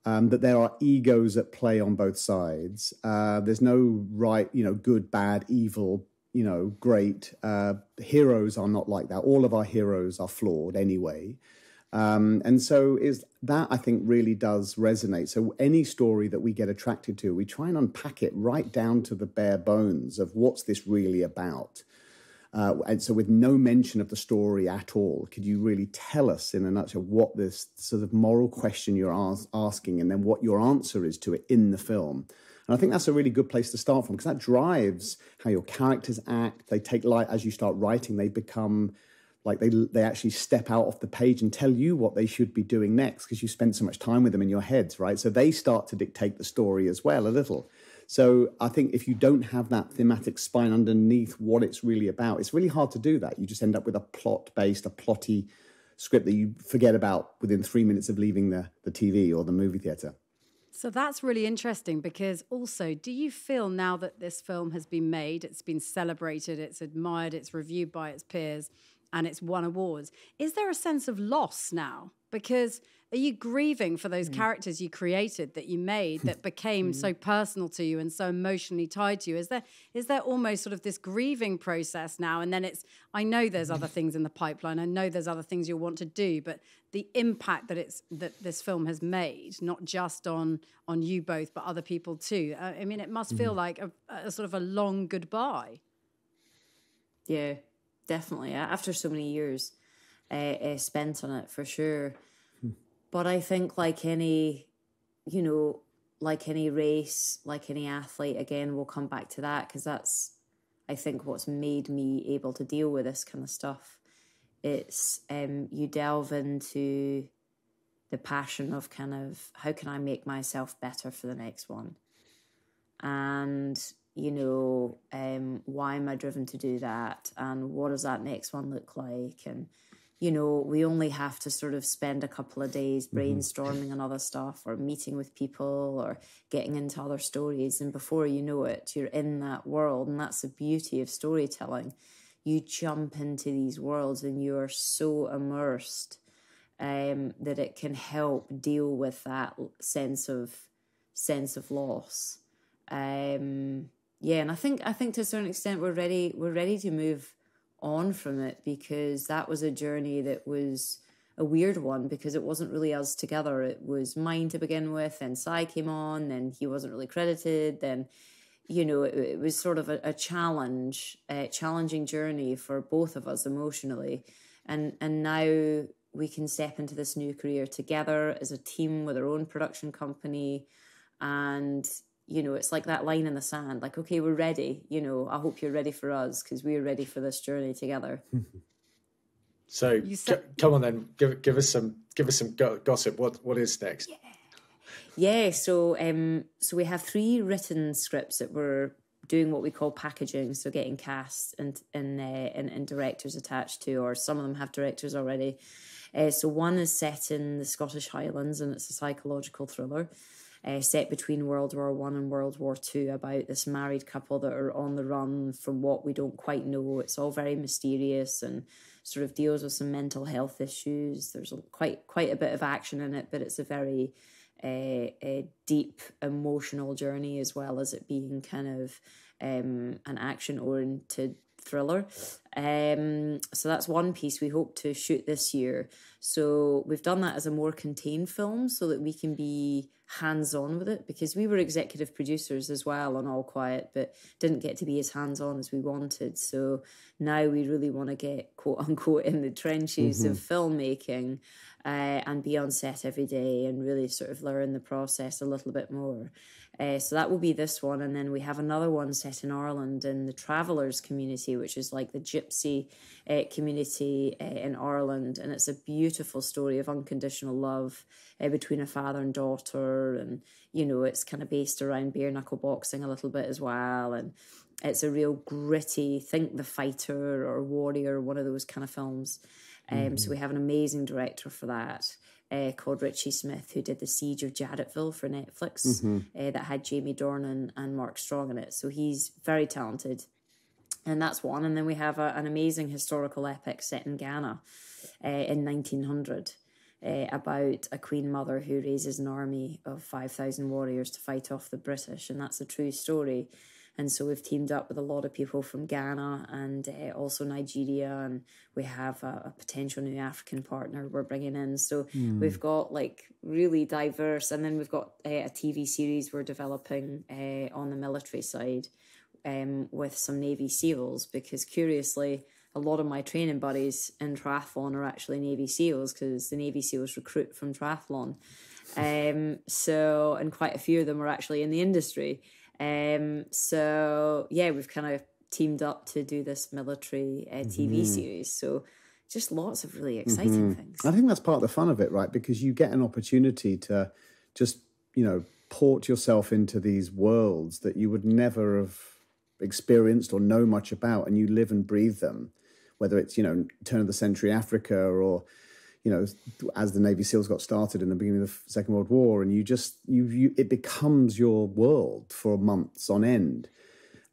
um, that there are egos at play on both sides. Uh, there's no right, you know, good, bad, evil, you know, great. Uh, heroes are not like that. All of our heroes are flawed anyway. Um, and so is that, I think, really does resonate. So any story that we get attracted to, we try and unpack it right down to the bare bones of what's this really about. Uh, and so with no mention of the story at all, could you really tell us in a nutshell what this sort of moral question you're as- asking and then what your answer is to it in the film? And I think that's a really good place to start from because that drives how your characters act. They take light as you start writing, they become... Like they they actually step out off the page and tell you what they should be doing next because you spend so much time with them in your heads, right? So they start to dictate the story as well a little. So I think if you don't have that thematic spine underneath what it's really about, it's really hard to do that. You just end up with a plot-based, a plotty script that you forget about within three minutes of leaving the, the T V or the movie theatre. So that's really interesting because also, do you feel now that this film has been made, it's been celebrated, it's admired, it's reviewed by its peers, and it's won awards. Is there a sense of loss now? Because are you grieving for those mm. characters you created, that you made, that became mm. so personal to you and so emotionally tied to you? Is there is there almost sort of this grieving process now? And then it's, I know there's other things in the pipeline. I know there's other things you'll want to do, but the impact that it's that this film has made, not just on on you both, but other people too. Uh, I mean, it must mm. feel like a, a sort of a long goodbye. Yeah. Definitely, after so many years uh, uh, spent on it, for sure. Mm. But I think like any, you know, like any race, like any athlete, again, we'll come back to that because that's, I think, what's made me able to deal with this kind of stuff. It's um, you delve into the passion of kind of how can I make myself better for the next one? And... you know, um, why am I driven to do that? And what does that next one look like? And, you know, we only have to sort of spend a couple of days brainstorming mm-hmm. on other stuff or meeting with people or getting into other stories. And before you know it, you're in that world. And that's the beauty of storytelling. You jump into these worlds and you are so immersed um, that it can help deal with that sense of sense of loss. Um... Yeah, and I think I think to a certain extent we're ready we're ready to move on from it because that was a journey that was a weird one because it wasn't really us together. It was mine to begin with, then Sai came on, then he wasn't really credited, then you know it, it was sort of a, a challenge, a challenging journey for both of us emotionally, and and now we can step into this new career together as a team with our own production company, and. You know, it's like that line in the sand, like, okay, we're ready. You know, I hope you're ready for us because we're ready for this journey together. So said, g- come on then, give give us some give us some go- gossip. What what is next? Yeah. Yeah, so um, so we have three written scripts that we're doing what we call packaging, so getting cast and and uh, and, and directors attached to, or some of them have directors already. Uh, so one is set in the Scottish Highlands and it's a psychological thriller. Uh, set between World War One and World War Two, about this married couple that are on the run from what we don't quite know. It's all very mysterious and sort of deals with some mental health issues. There's a, quite quite a bit of action in it, but it's a very uh, a deep emotional journey as well as it being kind of um, an action-oriented thriller. Um, so that's one piece we hope to shoot this year. So we've done that as a more contained film so that we can be hands-on with it, because we were executive producers as well on All Quiet, but didn't get to be as hands-on as we wanted. So now we really want to get, quote-unquote, in the trenches mm-hmm. of filmmaking uh, and be on set every day and really sort of learn the process a little bit more. Uh, so that will be this one. And then we have another one set in Ireland in the Travellers community, which is like the gypsy uh, community uh, in Ireland. And it's a beautiful story of unconditional love uh, between a father and daughter. And, you know, it's kind of based around bare knuckle boxing a little bit as well. And it's a real gritty, think the fighter or warrior, one of those kind of films. Um, mm. So we have an amazing director for that. Uh, called Richie Smith, who did The Siege of Jarrettville for Netflix, mm-hmm. uh, that had Jamie Dornan and Mark Strong in it. So he's very talented. And that's one. And then we have a, an amazing historical epic set in Ghana uh, in nineteen hundred uh, about a queen mother who raises an army of five thousand warriors to fight off the British. And that's a true story. And so we've teamed up with a lot of people from Ghana and uh, also Nigeria, and we have a, a potential new African partner we're bringing in. So mm. we've got like really diverse, and then we've got uh, a T V series we're developing uh, on the military side um, with some Navy SEALs, because curiously, a lot of my training buddies in triathlon are actually Navy SEALs, because the Navy SEALs recruit from triathlon. Um, so, and quite a few of them are actually in the industry. Um, so yeah, we've kind of teamed up to do this military uh, T V mm. series. So just lots of really exciting mm-hmm. things. I think that's part of the fun of it, right? Because you get an opportunity to just, you know, port yourself into these worlds that you would never have experienced or know much about, and you live and breathe them, whether it's, you know, turn of the century Africa, or, you know, as the Navy SEALs got started in the beginning of the Second World War, and you just, you, you it becomes your world for months on end.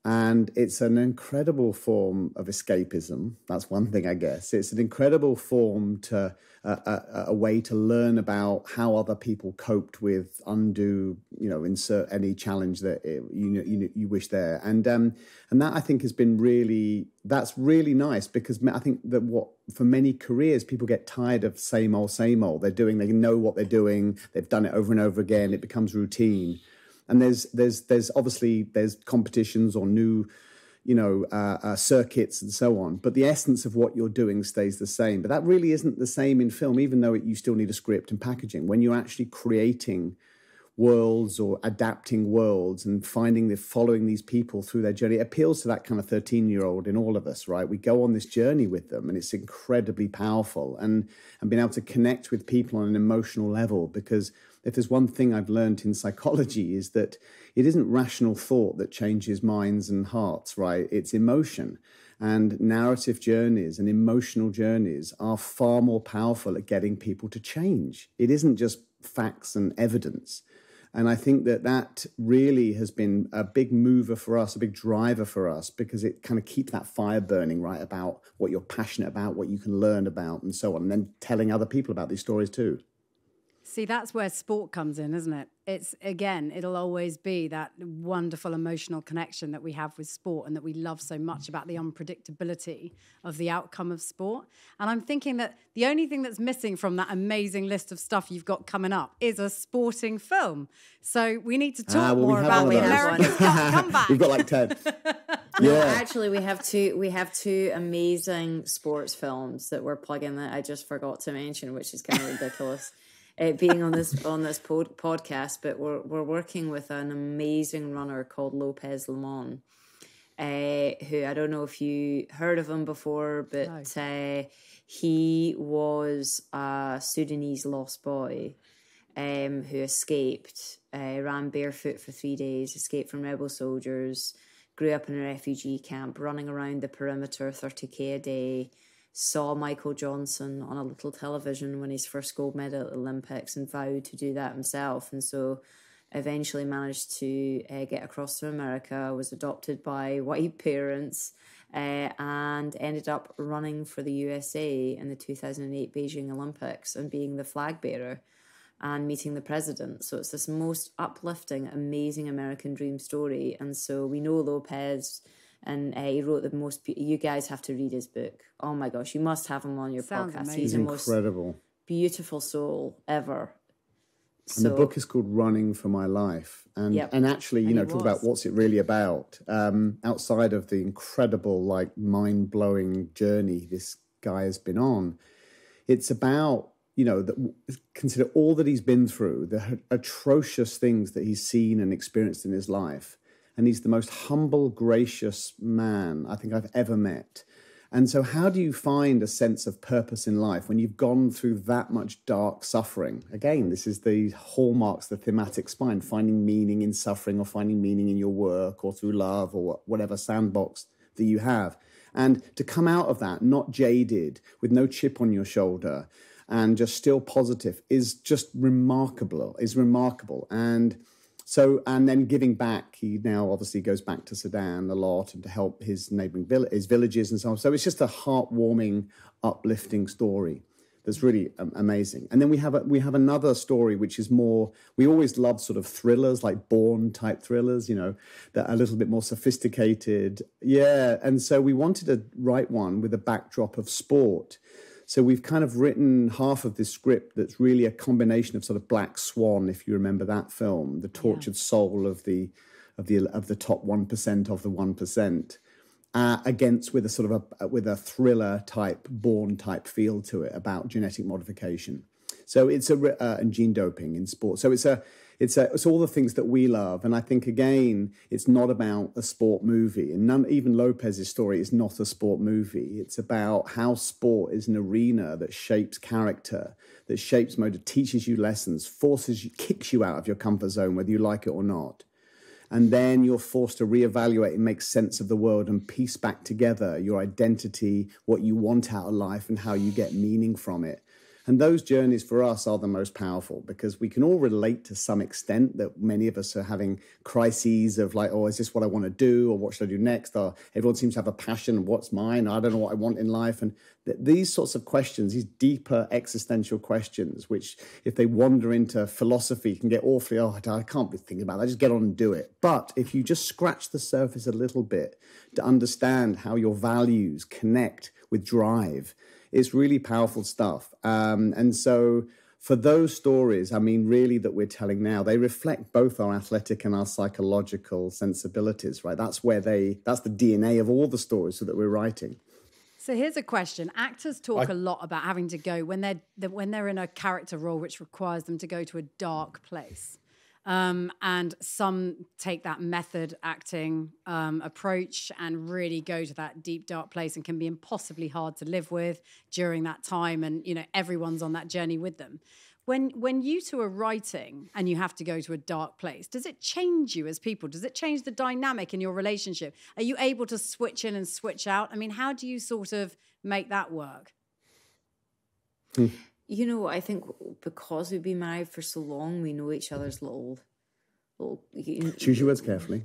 And it's an incredible form of escapism. That's one thing, I guess. It's an incredible form to, uh, a, a way to learn about how other people coped with, undo, you know, insert any challenge that it, you, you you wish there. And um, and that, I think, has been really, that's really nice, because I think that what, for many careers, people get tired of same old, same old. They're doing, they know what they're doing. They've done it over and over again. It becomes routine. And there's there's there's obviously there's competitions or new, you know, uh, uh, circuits and so on. But the essence of what you're doing stays the same. But that really isn't the same in film, even though it, you still need a script and packaging. When you're actually creating worlds or adapting worlds and finding the following these people through their journey, it appeals to that kind of thirteen year old in all of us, right? We go on this journey with them, and it's incredibly powerful, and and being able to connect with people on an emotional level. Because if there's one thing I've learned in psychology, is that it isn't rational thought that changes minds and hearts, right? It's emotion. And narrative journeys and emotional journeys are far more powerful at getting people to change. It isn't just facts and evidence. And I think that that really has been a big mover for us, a big driver for us, because it kind of keeps that fire burning, right, about what you're passionate about, what you can learn about, and so on, and then telling other people about these stories too. See, that's where sport comes in, isn't it? It's, again, it'll always be that wonderful emotional connection that we have with sport, and that we love so much about the unpredictability of the outcome of sport. And I'm thinking that the only thing that's missing from that amazing list of stuff you've got coming up is a sporting film. So we need to talk ah, well, more about the American comeback. We've got like ten. Yeah. No, actually, we have two. We have two amazing sports films that we're plugging that I just forgot to mention, which is kind of ridiculous. Uh, being on this on this pod, podcast, but we're we're working with an amazing runner called Lopez Lemond, uh, who, I don't know if you heard of him before, but no. uh, he was a Sudanese lost boy um, who escaped, uh, ran barefoot for three days, escaped from rebel soldiers, grew up in a refugee camp, running around the perimeter thirty K a day. Saw Michael Johnson on a little television win his first gold medal at the Olympics and vowed to do that himself. And so eventually managed to uh, get across to America, was adopted by white parents, uh, and ended up running for the U S A in the two thousand eight Beijing Olympics and being the flag bearer and meeting the president. So it's this most uplifting, amazing American dream story. And so we know Lopez and uh, he wrote the most. Pe- you guys have to read his book. Oh my gosh, you must have him on your Sounds podcast. Amazing. He's the most incredible, beautiful soul ever. So, and the book is called Running for My Life. And yep. and actually, you and know, talk was. about what's it really about. Um, outside of the incredible, like, mind-blowing journey this guy has been on, it's about, you know, the, consider all that he's been through, the atrocious things that he's seen and experienced in his life. And he's the most humble, gracious man I think I've ever met. And so how do you find a sense of purpose in life when you've gone through that much dark suffering? Again, this is the hallmarks, the thematic spine, finding meaning in suffering or finding meaning in your work or through love or whatever sandbox that you have. And to come out of that, not jaded, with no chip on your shoulder and just still positive is just remarkable, is remarkable. And so, and then giving back, he now obviously goes back to Sudan a lot and to help his neighbouring vill- his villages and so on. So it's just a heartwarming, uplifting story that's really um, amazing. And then we have a, we have another story which is more, we always love sort of thrillers, like Bourne type thrillers, you know, that are a little bit more sophisticated. Yeah, and so we wanted to write one with a backdrop of sport. So we've kind of written half of this script that's really a combination of sort of Black Swan, if you remember that film, the tortured yeah. soul of the of the of the top one percent of the one percent, uh, against with a sort of a with a thriller type, Bourne type feel to it about genetic modification. So it's a uh, and gene doping in sport. So it's a it's a it's all the things that we love. And I think again, it's not about a sport movie, and none even Lopez's story is not a sport movie. It's about how sport is an arena that shapes character, that shapes motive, teaches you lessons, forces you, kicks you out of your comfort zone, whether you like it or not. And then you're forced to reevaluate and make sense of the world and piece back together your identity, what you want out of life, and how you get meaning from it. And those journeys for us are the most powerful because we can all relate to some extent that many of us are having crises of like, oh, is this what I want to do? Or what should I do next? Or everyone seems to have a passion. What's mine? I don't know what I want in life. And th- these sorts of questions, these deeper existential questions, which if they wander into philosophy can get awfully, oh, I can't be thinking about that. Just get on and do it. But if you just scratch the surface a little bit to understand how your values connect with drive, it's really powerful stuff. Um, and so for those stories, I mean, really that we're telling now, they reflect both our athletic and our psychological sensibilities, right? That's where they, that's the D N A of all the stories that we're writing. So here's a question. Actors talk I, a lot about having to go when they're, when they're in a character role, which requires them to go to a dark place. Um, and some take that method acting um, approach and really go to that deep, dark place and can be impossibly hard to live with during that time. And, you know, everyone's on that journey with them. When when you two are writing and you have to go to a dark place, does it change you as people? Does it change the dynamic in your relationship? Are you able to switch in and switch out? I mean, how do you sort of make that work? Hmm. You know, I think because we've been married for so long, we know each other's little... little you know, choose your words carefully.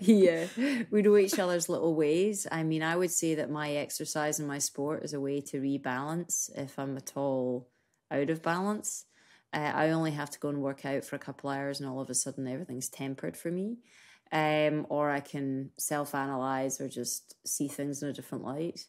Yeah, we know each other's little ways. I mean, I would say that my exercise and my sport is a way to rebalance if I'm at all out of balance. Uh, I only have to go and work out for a couple hours and all of a sudden everything's tempered for me. Um, or I can self-analyse or just see things in a different light.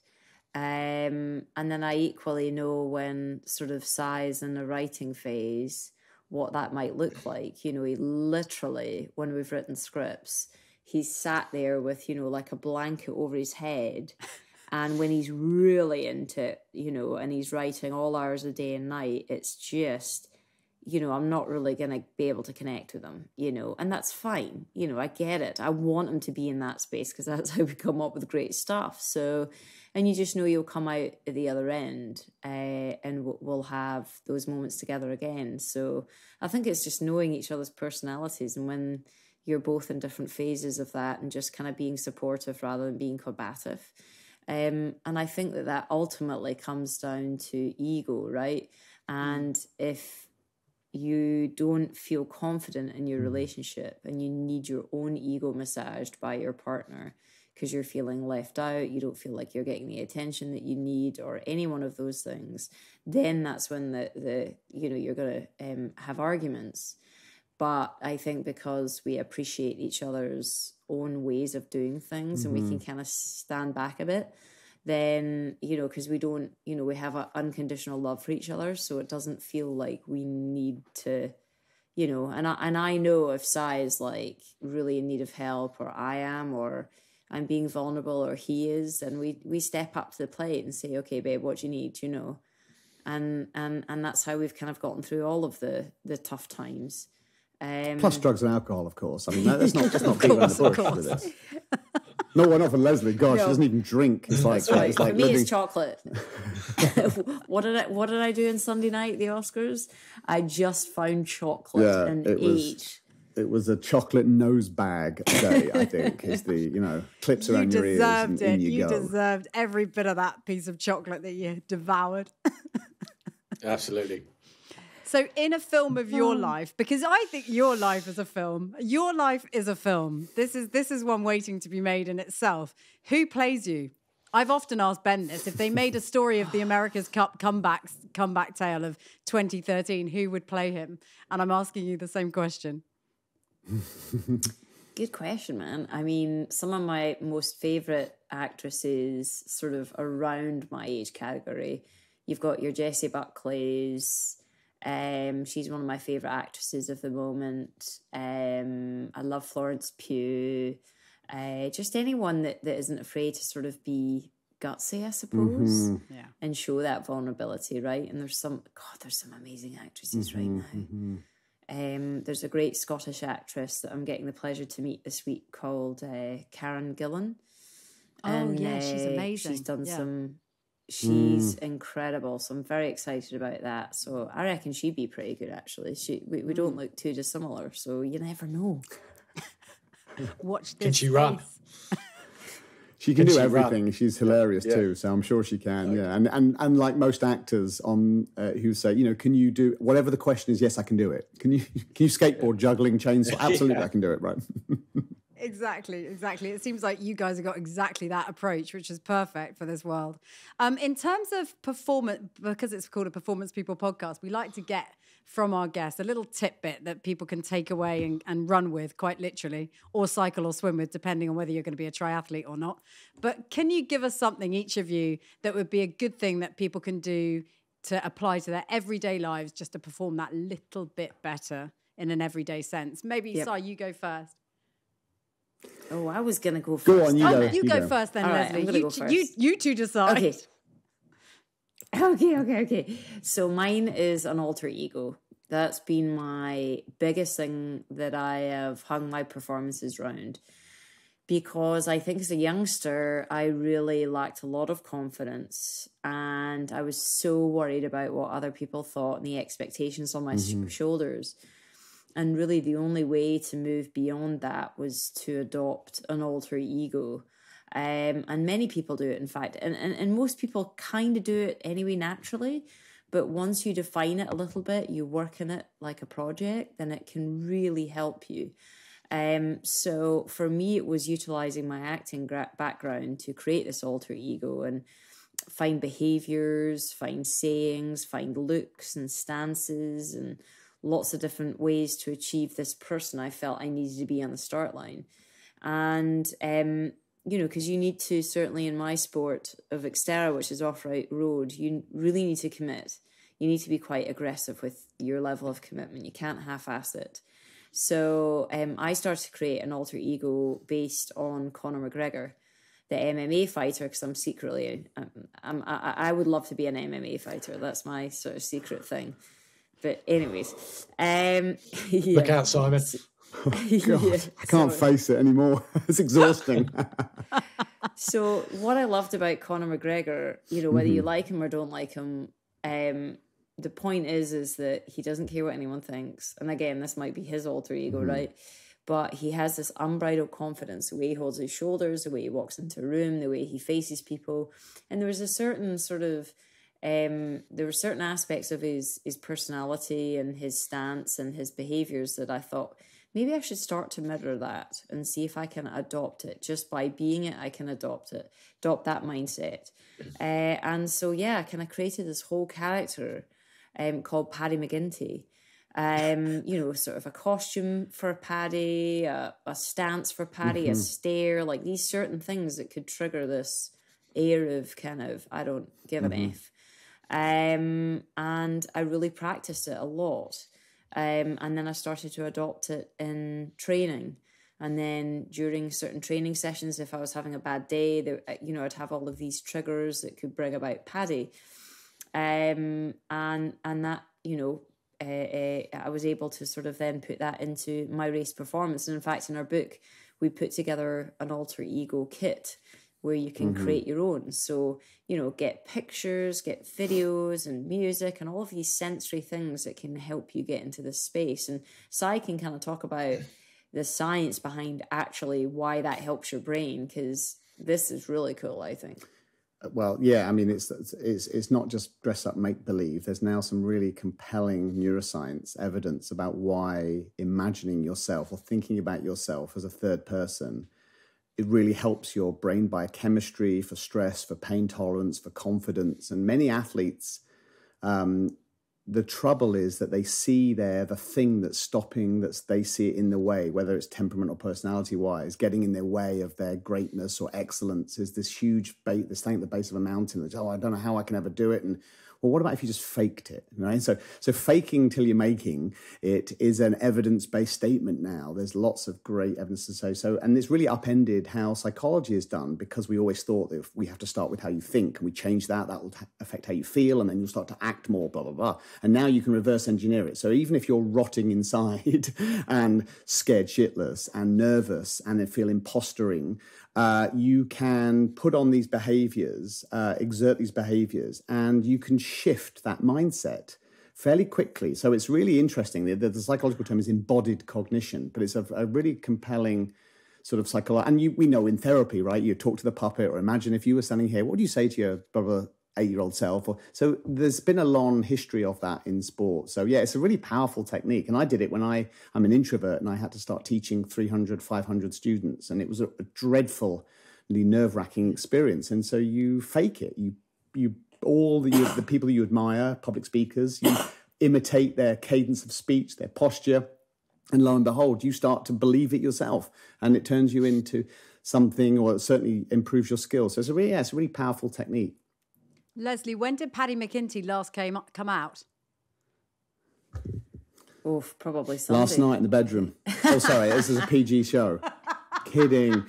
Um, and then I equally know when sort of Sai's in the writing phase, what that might look like. You know, he literally, when we've written scripts, he's sat there with, you know, like a blanket over his head. And when he's really into it, you know, and he's writing all hours of day and night, it's just, you know, I'm not really going to be able to connect with him, you know, and that's fine. You know, I get it. I want him to be in that space because that's how we come up with great stuff. So, and you just know you'll come out at the other end uh, and we'll have those moments together again. So I think it's just knowing each other's personalities and when you're both in different phases of that and just kind of being supportive rather than being combative. Um, and I think that that ultimately comes down to ego, right? And if you don't feel confident in your relationship and you need your own ego massaged by your partner because you're feeling left out, you don't feel like you're getting the attention that you need or any one of those things, then that's when the, the you know, you're going to um, have arguments. But I think because we appreciate each other's own ways of doing things, mm-hmm. and we can kind of stand back a bit, then, you know, because we don't, you know, we have an unconditional love for each other, so it doesn't feel like we need to, you know, and I, and I know if Si is like really in need of help, or I am, or I'm being vulnerable, or he is, and we, we step up to the plate and say, okay, babe, what do you need, you know? And, and, and that's how we've kind of gotten through all of the, the tough times. Um, Plus drugs and alcohol, of course. I mean, that's not that's not beating around the bush with this. No, well, not for Lesley. Gosh, no. She doesn't even drink. It's like, right. it's like for me, living... it's chocolate. what did I What did I do on Sunday night? The Oscars. I just found chocolate yeah, and it ate. Was... It was a chocolate nose bag day, I think, is the, you know, clips around you your ears and in you, you go. You deserved every bit of that piece of chocolate that you devoured. Absolutely. So in a film of your life, because I think your life is a film, your life is a film. This is, this is one waiting to be made in itself. Who plays you? I've often asked Ben this. If they made a story of the America's Cup comeback, comeback tale of twenty thirteen, who would play him? And I'm asking you the same question. Good question, man. I mean, some of my most favourite actresses sort of around my age category, you've got your Jessie Buckley's, um, she's one of my favourite actresses of the moment. Um, I love Florence Pugh. Uh, just anyone that, that isn't afraid to sort of be gutsy, I suppose, mm-hmm. yeah. and show that vulnerability, right? And there's some, God, there's some amazing actresses mm-hmm, right now. Mm-hmm. Um, there's a great Scottish actress that I'm getting the pleasure to meet this week called uh, Karen Gillan. And, oh, yeah, she's amazing. Uh, she's done yeah. some... She's mm. incredible, so I'm very excited about that. So I reckon she'd be pretty good, actually. She We, we mm. don't look too dissimilar, so you never know. Watch this. Can she run? She can, can do she everything. Run? She's hilarious yeah. too, so I'm sure she can. Okay. Yeah, and, and and like most actors, on uh, who say, you know, can you do whatever the question is? Yes, I can do it. Can you can you skateboard, juggling, chainsaw? Absolutely, yeah. I can do it. Right. Exactly, exactly. It seems like you guys have got exactly that approach, which is perfect for this world. Um, in terms of performance, because it's called a Performance People podcast, we like to get from our guests a little tidbit that people can take away and, and run with, quite literally, or cycle or swim with, depending on whether you're going to be a triathlete or not. But can you give us something, each of you, that would be a good thing that people can do to apply to their everyday lives just to perform that little bit better in an everyday sense? Maybe, yep. Si, you go first. Oh, I was going to go first. Go on, you go. Oh, you, you go, go first then, right, Lesley. You, go first. You, you two decide. Okay. okay, okay, okay. So mine is an alter ego. That's been my biggest thing that I have hung my performances around. Because I think as a youngster, I really lacked a lot of confidence. And I was so worried about what other people thought and the expectations on my mm-hmm. shoulders. And really the only way to move beyond that was to adopt an alter ego. Um, and many people do it, in fact. And, and, and most people kind of do it anyway naturally. But once you define it a little bit, you work in it like a project, then it can really help you. Um, so for me, it was utilising my acting background to create this alter ego and find behaviours, find sayings, find looks and stances and... lots of different ways to achieve this person I felt I needed to be on the start line. And, um, you know, because you need to, certainly in my sport of Xterra, which is off-road road, you really need to commit. You need to be quite aggressive with your level of commitment. You can't half-ass it. So um, I started to create an alter ego based on Conor McGregor, the M M A fighter, because I'm secretly, um, I'm, I, I would love to be an M M A fighter. That's my sort of secret thing. But anyways, um, yeah. Look out, Simon. Oh, yeah, I can't so, face it anymore. It's exhausting. So what I loved about Conor McGregor, you know, whether mm-hmm. you like him or don't like him, um, the point is, is that he doesn't care what anyone thinks. And again, this might be his alter ego, mm-hmm. right? But he has this unbridled confidence, the way he holds his shoulders, the way he walks into a room, the way he faces people. And there was a certain sort of, Um, there were certain aspects of his his personality and his stance and his behaviours that I thought maybe I should start to mirror that and see if I can adopt it. Just by being it, I can adopt it, adopt that mindset. Uh, and so, yeah, I kind of created this whole character um, called Paddy McGinty. Um, you know, sort of a costume for Paddy, a, a stance for Paddy, mm-hmm. a stare, like these certain things that could trigger this air of kind of, I don't give an mm-hmm. F. Um, and I really practiced it a lot. Um, and then I started to adopt it in training. And then during certain training sessions, if I was having a bad day, there, you know, I'd have all of these triggers that could bring about Paddy. Um, and, and that, you know, Uh, uh, I was able to sort of then put that into my race performance. And in fact, in our book, we put together an alter ego kit where you can mm-hmm. create your own. So, you know, get pictures, get videos and music and all of these sensory things that can help you get into this space. And Sai can kind of talk about the science behind actually why that helps your brain, because this is really cool, I think. Well, yeah, I mean, it's it's it's not just dress up, make believe. There's now some really compelling neuroscience evidence about why imagining yourself or thinking about yourself as a third person, it really helps your brain biochemistry for stress, for pain tolerance, for confidence. And many athletes, um, the trouble is that they see there the thing that's stopping, that's they see it in the way, whether it's temperament or personality wise, getting in their way of their greatness or excellence is this huge bait, this thing at the base of a mountain. That's, oh, I don't know how I can ever do it. And well, what about if you just faked it? Right? So, so faking till you're making it is an evidence-based statement now. There's lots of great evidence to say so. And it's really upended how psychology is done, because we always thought that if we have to start with how you think and we change that, that will affect how you feel and then you'll start to act more, blah, blah, blah. And now you can reverse engineer it. So even if you're rotting inside and scared shitless and nervous and then feel impostering, uh, you can put on these behaviors, uh, exert these behaviors, and you can shift that mindset fairly quickly. So it's really interesting. The, the, the psychological term is embodied cognition, but it's a, a really compelling sort of psychology. And you, we know in therapy, right? You talk to the puppet, or imagine if you were standing here, what do you say to your brother? eight-year-old self. Or, so there's been a long history of that in sport. So yeah, it's a really powerful technique. And I did it when I, I'm an introvert and I had to start teaching three hundred, five hundred students. And it was a, a dreadfully nerve-wracking experience. And so you fake it. You, you all the, you, the people you admire, public speakers, you imitate their cadence of speech, their posture. And lo and behold, you start to believe it yourself. And it turns you into something, or it certainly improves your skills. So it's a really, yeah, it's a really powerful technique. Lesley, when did Paddy McGinty last came up, come out? Oh, probably Sunday. Last night in the bedroom. Oh, sorry, this is a P G show. Kidding.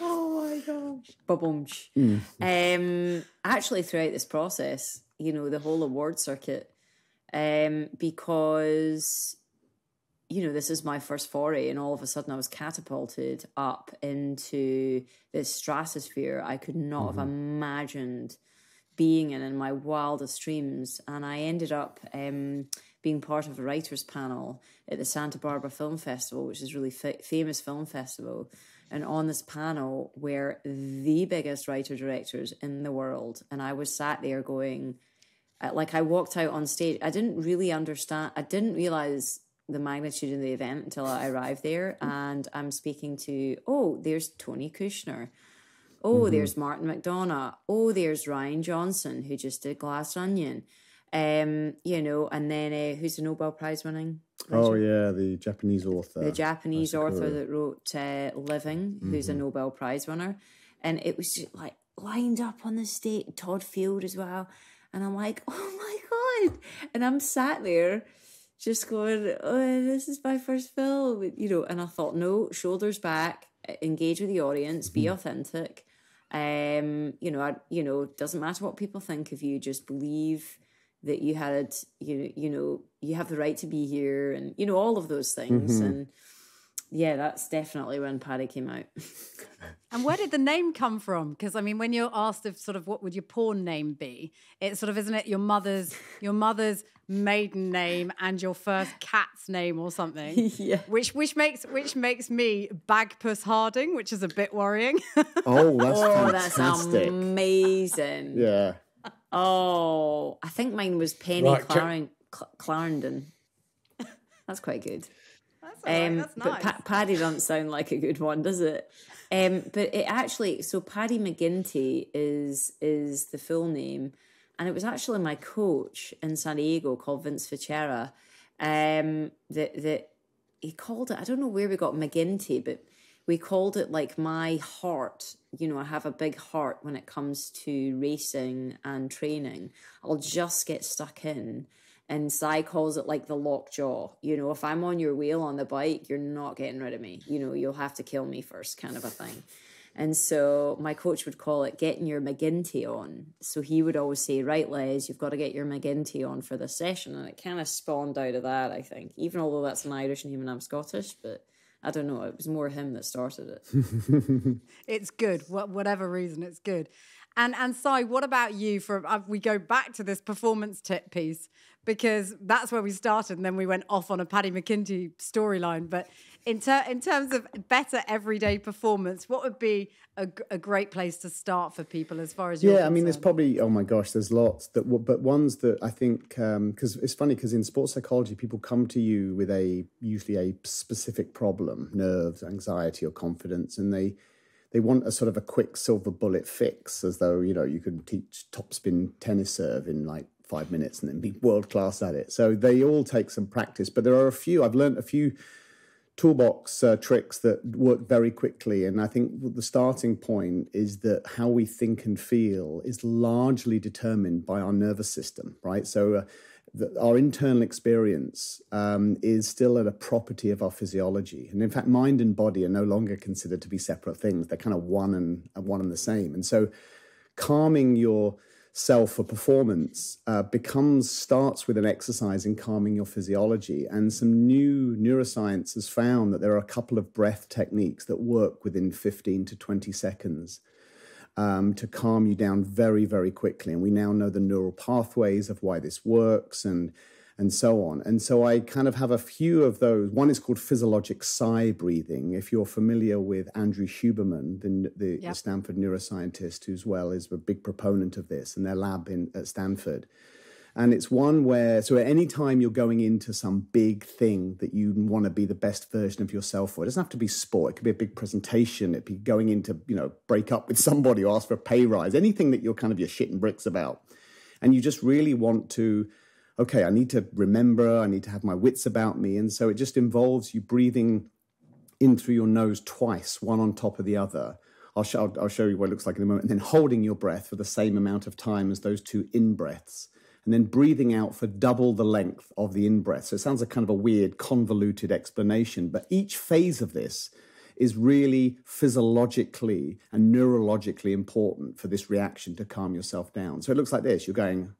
Oh, my gosh. Ba-boom-ch. Mm. Um, actually, throughout this process, you know, the whole award circuit, um, because, you know, this is my first foray, and all of a sudden I was catapulted up into this stratosphere I could not mm-hmm. have imagined being in in my wildest dreams. And I ended up um, being part of a writer's panel at the Santa Barbara Film Festival, which is a really fa famous film festival. And on this panel were the biggest writer-directors in the world. And I was sat there going, like, I walked out on stage. I didn't really understand. I didn't realise the magnitude of the event until I arrived there, and I'm speaking to, oh, there's Tony Kushner, oh, mm-hmm. there's Martin McDonagh, oh, there's Ryan Johnson, who just did Glass Onion, um, you know, and then uh, who's the Nobel Prize winning? Oh, yeah, the Japanese author. The Japanese author that wrote uh, Living, mm-hmm. who's a Nobel Prize winner, and it was just like lined up on the stage, Todd Field as well, and I'm like, oh my God, and I'm sat there just going, oh, this is my first film, you know. And I thought, no, shoulders back, engage with the audience, be authentic. Um, you know, I, you know, doesn't matter what people think of you. Just believe that you had, you you know, you have the right to be here, and you know all of those things. Mm-hmm. And yeah, that's definitely when Paddy came out. And where did the name come from? Because I mean, when you're asked of sort of what would your porn name be, it's sort of, isn't it your mother's your mother's maiden name and your first cat's name or something, yeah. Which which makes which makes me Bagpuss Harding, which is a bit worrying. Oh, that's oh, fantastic! That's amazing. Yeah. Oh, I think mine was Penny right, Claren Cl Clarendon. That's quite good. That's all right, um, that's nice. But pa Paddy doesn't sound like a good one, does it? Um, but it actually, so Paddy McGinty is is the full name. And it was actually my coach in San Diego called Vince Fichera um, that, that he called it, I don't know where we got McGinty, but we called it like my heart. You know, I have a big heart when it comes to racing and training. I'll just get stuck in. And Sai calls it like the lockjaw. You know, if I'm on your wheel on the bike, you're not getting rid of me. You know, you'll have to kill me first, kind of a thing. And so my coach would call it getting your McGinty on. So he would always say, right, Les, you've got to get your McGinty on for this session. And it kind of spawned out of that, I think, even although that's an Irish name and I'm Scottish, but I don't know. It was more him that started it. It's good. Whatever reason, it's good. And, and Sai, what about you? For uh, we go back to this performance tip piece, because that's where we started, and then we went off on a Paddy McGinty storyline. But in, ter in terms of better everyday performance, what would be a, g a great place to start for people as far as you're yeah, concerned? I mean, there's probably, oh my gosh, there's lots. That, but ones that I think, because um, it's funny, because in sports psychology, people come to you with a usually a specific problem, nerves, anxiety, or confidence, and they... They want a sort of a quick silver bullet fix, as though, you know, you can teach topspin tennis serve in like five minutes and then be world class at it. So they all take some practice, but there are a few. I've learned a few toolbox uh, tricks that work very quickly. And I think the starting point is that how we think and feel is largely determined by our nervous system, right? So uh, the, our internal experience um, is still a property of our physiology. And in fact, mind and body are no longer considered to be separate things. They're kind of one and one and the same. And so calming yourself for performance uh, becomes, starts with an exercise in calming your physiology. And some new neuroscience has found that there are a couple of breath techniques that work within fifteen to twenty seconds. Um, to calm you down very, very quickly. And we now know the neural pathways of why this works and, and so on. And so I kind of have a few of those. One is called physiologic sigh breathing. If you're familiar with Andrew Huberman, the, the, yep. the Stanford neuroscientist, who's well is a big proponent of this in their lab in, at Stanford. And it's one where, so at any time you're going into some big thing that you want to be the best version of yourself for, it doesn't have to be sport. It could be a big presentation. It'd be going into, you know, break up with somebody or ask for a pay rise, anything that you're kind of, you're shitting bricks about. And you just really want to, okay, I need to remember, I need to have my wits about me. And so it just involves you breathing in through your nose twice, one on top of the other. I'll, sh I'll, I'll show you what it looks like in a moment. And then holding your breath for the same amount of time as those two in-breaths. And then breathing out for double the length of the in-breath. So it sounds like kind of a weird, convoluted explanation, but each phase of this is really physiologically and neurologically important for this reaction to calm yourself down. So it looks like this. You're going...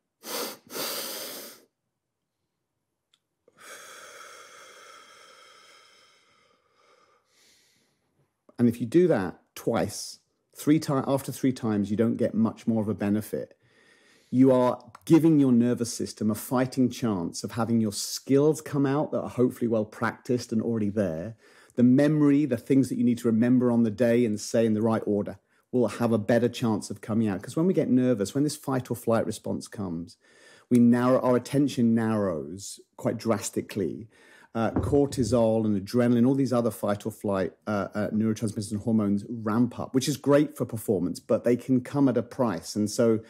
And if you do that twice, three times after three times, you don't get much more of a benefit. You are giving your nervous system a fighting chance of having your skills come out that are hopefully well practiced and already there. The memory, the things that you need to remember on the day and say in the right order will have a better chance of coming out. Because when we get nervous, when this fight or flight response comes, we narrow, our attention narrows quite drastically. Uh, cortisol and adrenaline, all these other fight or flight uh, uh, neurotransmitters and hormones ramp up, which is great for performance, but they can come at a price. And so...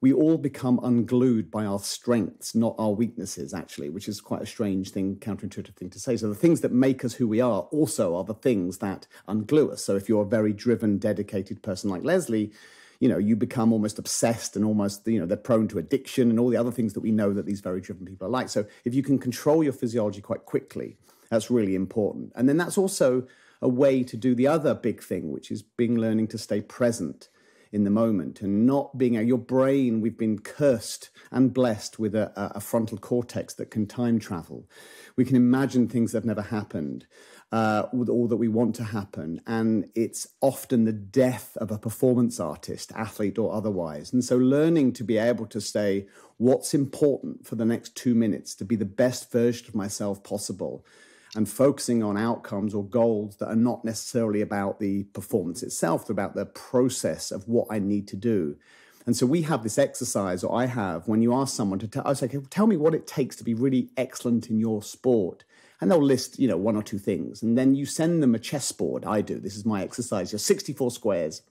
we all become unglued by our strengths, not our weaknesses, actually, which is quite a strange thing, counterintuitive thing to say. So the things that make us who we are also are the things that unglue us. So if you're a very driven, dedicated person like Lesley, you know, you become almost obsessed and almost, you know, they're prone to addiction and all the other things that we know that these very driven people are like. So if you can control your physiology quite quickly, that's really important. And then that's also a way to do the other big thing, which is being learning to stay present in the moment and not being a, your brain, we've been cursed and blessed with a, a frontal cortex that can time travel. We can imagine things that have never happened uh, with all that we want to happen. And it's often the death of a performance artist, athlete or otherwise. And so learning to be able to say what's important for the next two minutes to be the best version of myself possible and focusing on outcomes or goals that are not necessarily about the performance itself, but about the process of what I need to do. And so we have this exercise, or I have, when you ask someone to tell, I say, okay, tell me what it takes to be really excellent in your sport. And they'll list, you know, one or two things. And then you send them a chessboard. I do. This is my exercise. You're sixty-four squares.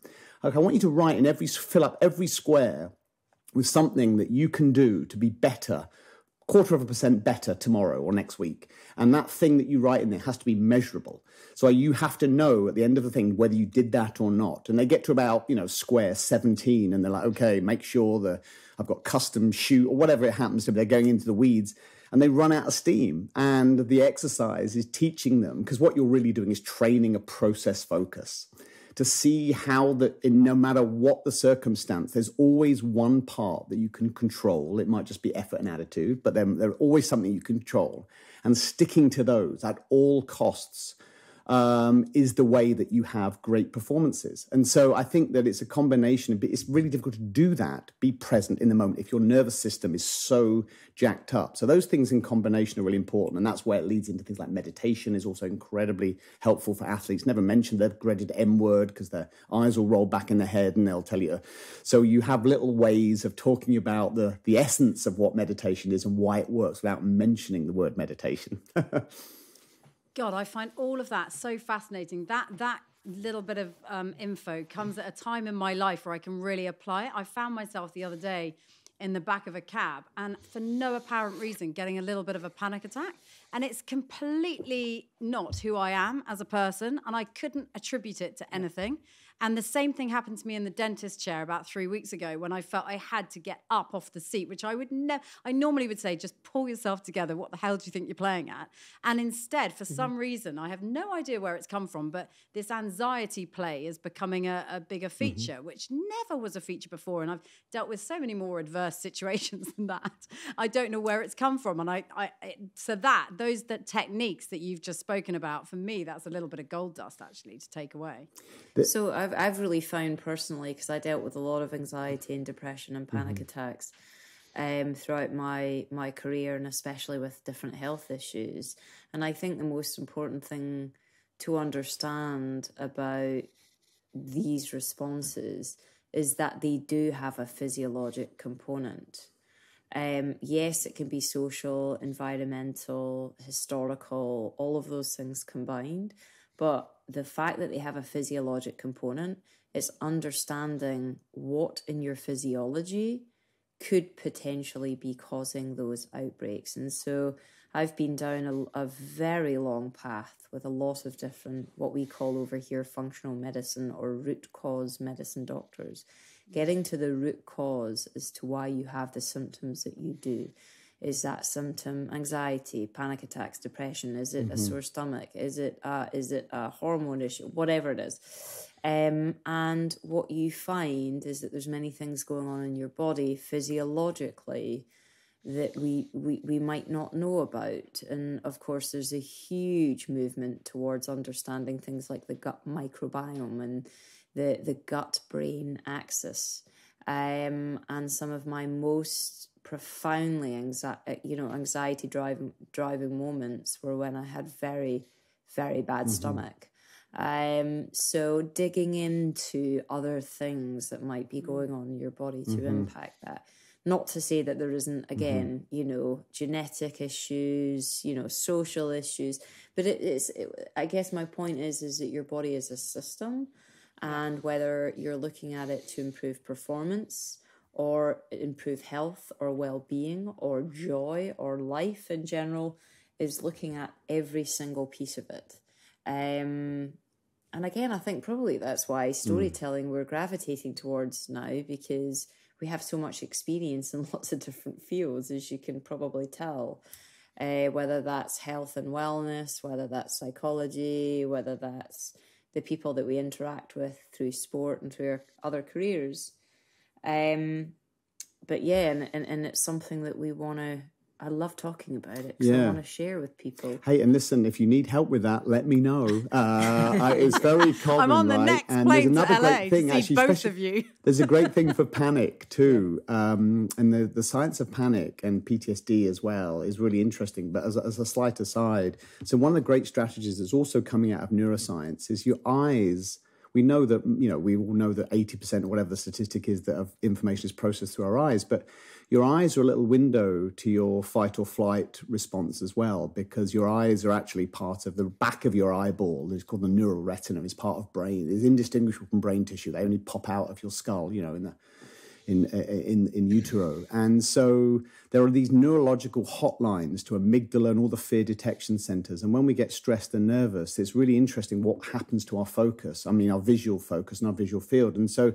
Okay, I want you to write in every, fill up every square with something that you can do to be better, quarter of a percent better tomorrow or next week. And that thing that you write in there has to be measurable. So you have to know at the end of the thing whether you did that or not. And they get to about, you know, square seventeen and they're like, okay, make sure that I've got custom shoe or whatever it happens to be. They're going into the weeds and they run out of steam. And the exercise is teaching them, because what you're really doing is training a process focus to see how that in no matter what the circumstance, there's always one part that you can control. It might just be effort and attitude, but then there's always something you control. And sticking to those at all costs um, is the way that you have great performances. And so I think that it's a combination. It's really difficult to do that, be present in the moment, if your nervous system is so jacked up. So those things in combination are really important. And that's where it leads into things like meditation is also incredibly helpful for athletes. Never mention the dreaded M word, because their eyes will roll back in their head and they'll tell you. So you have little ways of talking about the, the essence of what meditation is and why it works without mentioning the word meditation. God, I find all of that so fascinating. That that little bit of um, info comes at a time in my life where I can really apply it. I found myself the other day in the back of a cab and for no apparent reason getting a little bit of a panic attack. And it's completely not who I am as a person, and I couldn't attribute it to anything. And the same thing happened to me in the dentist chair about three weeks ago when I felt I had to get up off the seat, which I would never, I normally would say, just pull yourself together. What the hell do you think you're playing at? And instead, for mm-hmm. some reason, I have no idea where it's come from, but this anxiety play is becoming a, a bigger feature, mm-hmm. which never was a feature before. And I've dealt with so many more adverse situations than that. I don't know where it's come from. And I, I it, so that, those that techniques that you've just spoken about, for me, that's a little bit of gold dust actually to take away. But so I I've, I've really found personally, because I dealt with a lot of anxiety and depression and panic mm-hmm. attacks um, throughout my, my career, and especially with different health issues. And I think the most important thing to understand about these responses is that they do have a physiologic component. Um, yes, it can be social, environmental, historical, all of those things combined, but the fact that they have a physiologic component is understanding what in your physiology could potentially be causing those outbreaks. And so I've been down a, a very long path with a lot of different, what we call over here, functional medicine or root cause medicine doctors. Getting to the root cause as to why you have the symptoms that you do. Is that symptom anxiety, panic attacks, depression? Is it mm-hmm. a sore stomach? Is it a, is it a hormone issue? Whatever it is. Um, and what you find is that there's many things going on in your body physiologically that we, we, we might not know about. And, of course, there's a huge movement towards understanding things like the gut microbiome and the, the gut-brain axis. Um, and some of my most profoundly anxiety, you know, anxiety driving driving moments were when I had very, very bad mm-hmm. stomach. Um, so digging into other things that might be going on in your body to mm-hmm. impact that. Not to say that there isn't, again, mm-hmm. you know, genetic issues, you know, social issues, but it is. It, I guess my point is, is that your body is a system, and whether you're looking at it to improve performance, or improve health or well-being or joy or life in general, is looking at every single piece of it. Um, and again, I think probably that's why storytelling mm. we're gravitating towards now, because we have so much experience in lots of different fields, as you can probably tell, uh, whether that's health and wellness, whether that's psychology, whether that's the people that we interact with through sport and through our other careers. Um, but yeah, and, and, and it's something that we want to, I love talking about it because yeah. I want to share with people. Hey, and listen, if you need help with that, let me know. Uh, I, it's very common, I'm on the right? next and plane there's another to L A great thing, to see actually, both of you. There's a great thing for panic too. Um, and the, the science of panic and P T S D as well is really interesting. But as, as a slight aside, so one of the great strategies that's also coming out of neuroscience is your eyes. We know that, you know, we all know that eighty percent or whatever the statistic is that information is processed through our eyes, but your eyes are a little window to your fight or flight response as well, because your eyes are actually part of the back of your eyeball. It's called the neural retina. It's part of brain. It's indistinguishable from brain tissue. They only pop out of your skull, you know, in the in in in utero. And so there are these neurological hotlines to amygdala and all the fear detection centers. And when we get stressed and nervous, it's really interesting what happens to our focus. I mean, our visual focus and our visual field. And so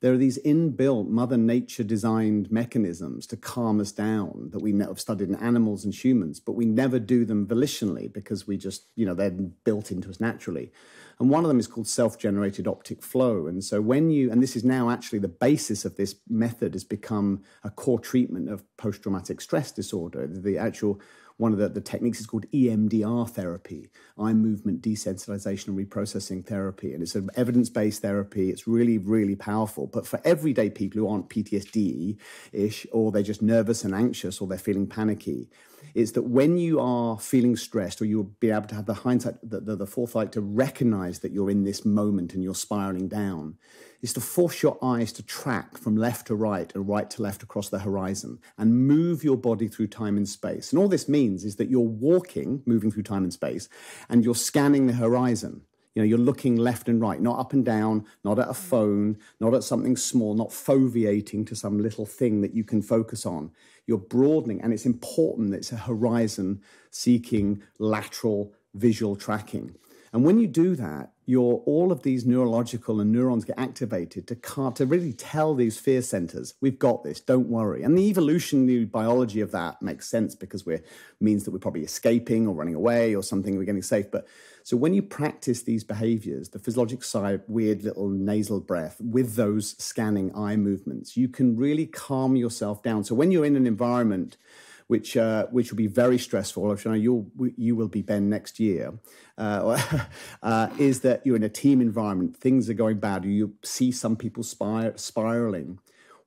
there are these inbuilt Mother Nature designed mechanisms to calm us down that we have studied in animals and humans, but we never do them volitionally because we just, you know, they're built into us naturally. And one of them is called self-generated optic flow. And so when you, and this is now actually the basis of this method, has become a core treatment of post-traumatic stress disorder. The actual, one of the, the techniques is called E M D R therapy, eye movement desensitization and reprocessing therapy. And it's an evidence-based therapy. It's really, really powerful. But for everyday people who aren't P T S D-ish, or they're just nervous and anxious, or they're feeling panicky, is that when you are feeling stressed, or you'll be able to have the hindsight, the, the, the foresight to recognize that you're in this moment and you're spiraling down, is to force your eyes to track from left to right and right to left across the horizon and move your body through time and space. And all this means is that you're walking, moving through time and space, and you're scanning the horizon. You know, you're looking left and right, not up and down, not at a phone, not at something small, not foveating to some little thing that you can focus on. You're broadening, and it's important that it's a horizon-seeking, lateral, visual tracking. And when you do that, you're, all of these neurological and neurons get activated to, car- to really tell these fear centers, we've got this, don't worry. And the evolutionary biology of that makes sense because it means that we're probably escaping or running away or something, we're getting safe. But so when you practice these behaviors, the physiologic side, weird little nasal breath with those scanning eye movements, you can really calm yourself down. So when you're in an environment which uh, which will be very stressful, I'm sure you'll, you will be, Ben, next year, uh, uh, is that you're in a team environment, things are going bad, you see some people spir spiraling.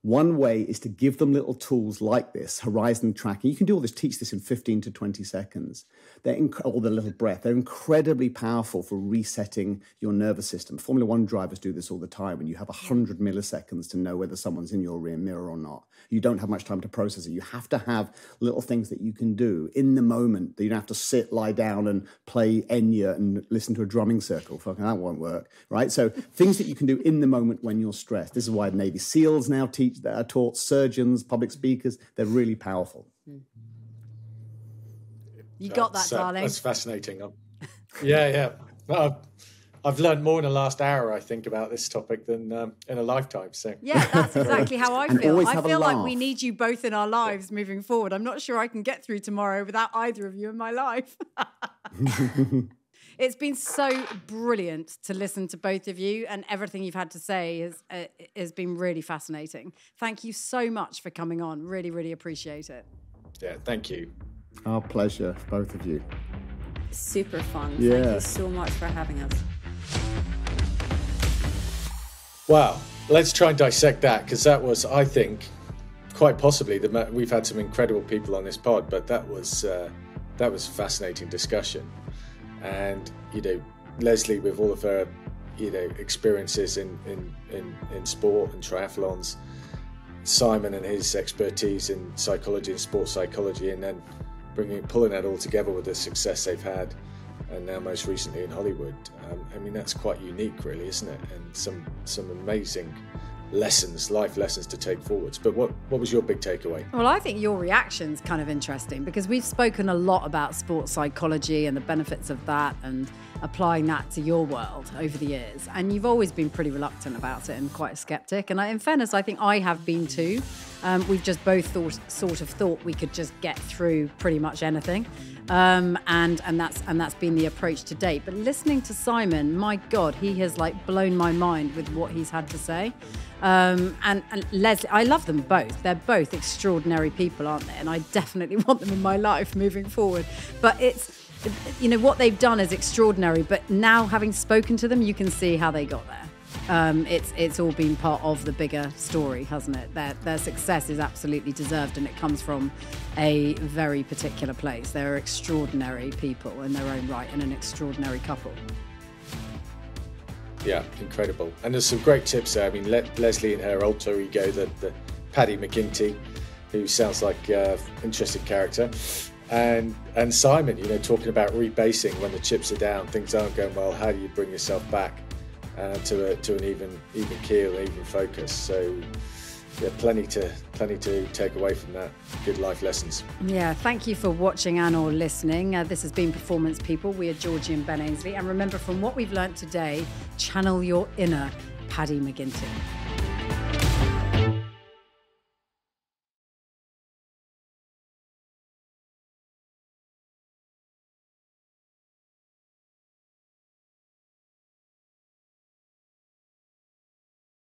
One way is to give them little tools like this, horizon tracking. You can do all this, teach this in fifteen to twenty seconds. They're all the little breath. They're incredibly powerful for resetting your nervous system. Formula One drivers do this all the time, and you have one hundred milliseconds to know whether someone's in your rear mirror or not. You don't have much time to process it. You have to have little things that you can do in the moment, that you don't have to sit, lie down, and play Enya and listen to a drumming circle. Fucking that won't work, right? So things that you can do in the moment when you're stressed. This is why Navy SEALs now teach, that are taught, surgeons, public speakers. They're really powerful. You got that, uh, darling. That's fascinating. I'm, yeah, yeah. Well, I've, I've learned more in the last hour, I think, about this topic than um, in a lifetime. So yeah, that's exactly how I feel. I feel like we need you both in our lives yeah. moving forward. I'm not sure I can get through tomorrow without either of you in my life. It's been so brilliant to listen to both of you, and everything you've had to say has, uh, has been really fascinating. Thank you so much for coming on. Really, really appreciate it. Yeah, thank you. Our pleasure, both of you. Super fun. Yeah. Thank you so much for having us. Wow. Let's try and dissect that, because that was, I think, quite possibly, the, we've had some incredible people on this pod, but that was, uh, that was a fascinating discussion. And, you know, Lesley, with all of her, you know, experiences in, in, in, in sport and triathlons, Simon and his expertise in psychology and sports psychology, and then bringing, pulling that all together with the success they've had, and now most recently in Hollywood. Um, I mean, that's quite unique, really, isn't it? And some, some amazing lessons, life lessons to take forwards. But what, what was your big takeaway? Well, I think your reaction's kind of interesting, because we've spoken a lot about sports psychology and the benefits of that and applying that to your world over the years. And you've always been pretty reluctant about it and quite a skeptic. And I, in fairness, I think I have been too. Um, we've just both thought, sort of thought we could just get through pretty much anything. Um, and, and, that's, and that's been the approach to date. But listening to Simon, my God, he has like blown my mind with what he's had to say. Um, and, and Lesley, I love them both. They're both extraordinary people, aren't they? And I definitely want them in my life moving forward. But it's, you know, what they've done is extraordinary. But now, having spoken to them, you can see how they got there. Um, it's it's all been part of the bigger story, hasn't it? Their, their success is absolutely deserved, and it comes from a very particular place. They're extraordinary people in their own right, and an extraordinary couple. Yeah, incredible. And there's some great tips there. I mean, Le Lesley and her alter ego, the, the Paddy McGinty, who sounds like an uh, interesting character, and and Simon, you know, talking about rebasing when the chips are down, things aren't going well. How do you bring yourself back? Uh, to, a, to an even even keel, even focus. So yeah, plenty to plenty to take away from that. Good life lessons. Yeah, thank you for watching and or listening. Uh, this has been Performance People. We are Georgie and Ben Ainslie. And remember, from what we've learnt today, channel your inner Paddy McGinty.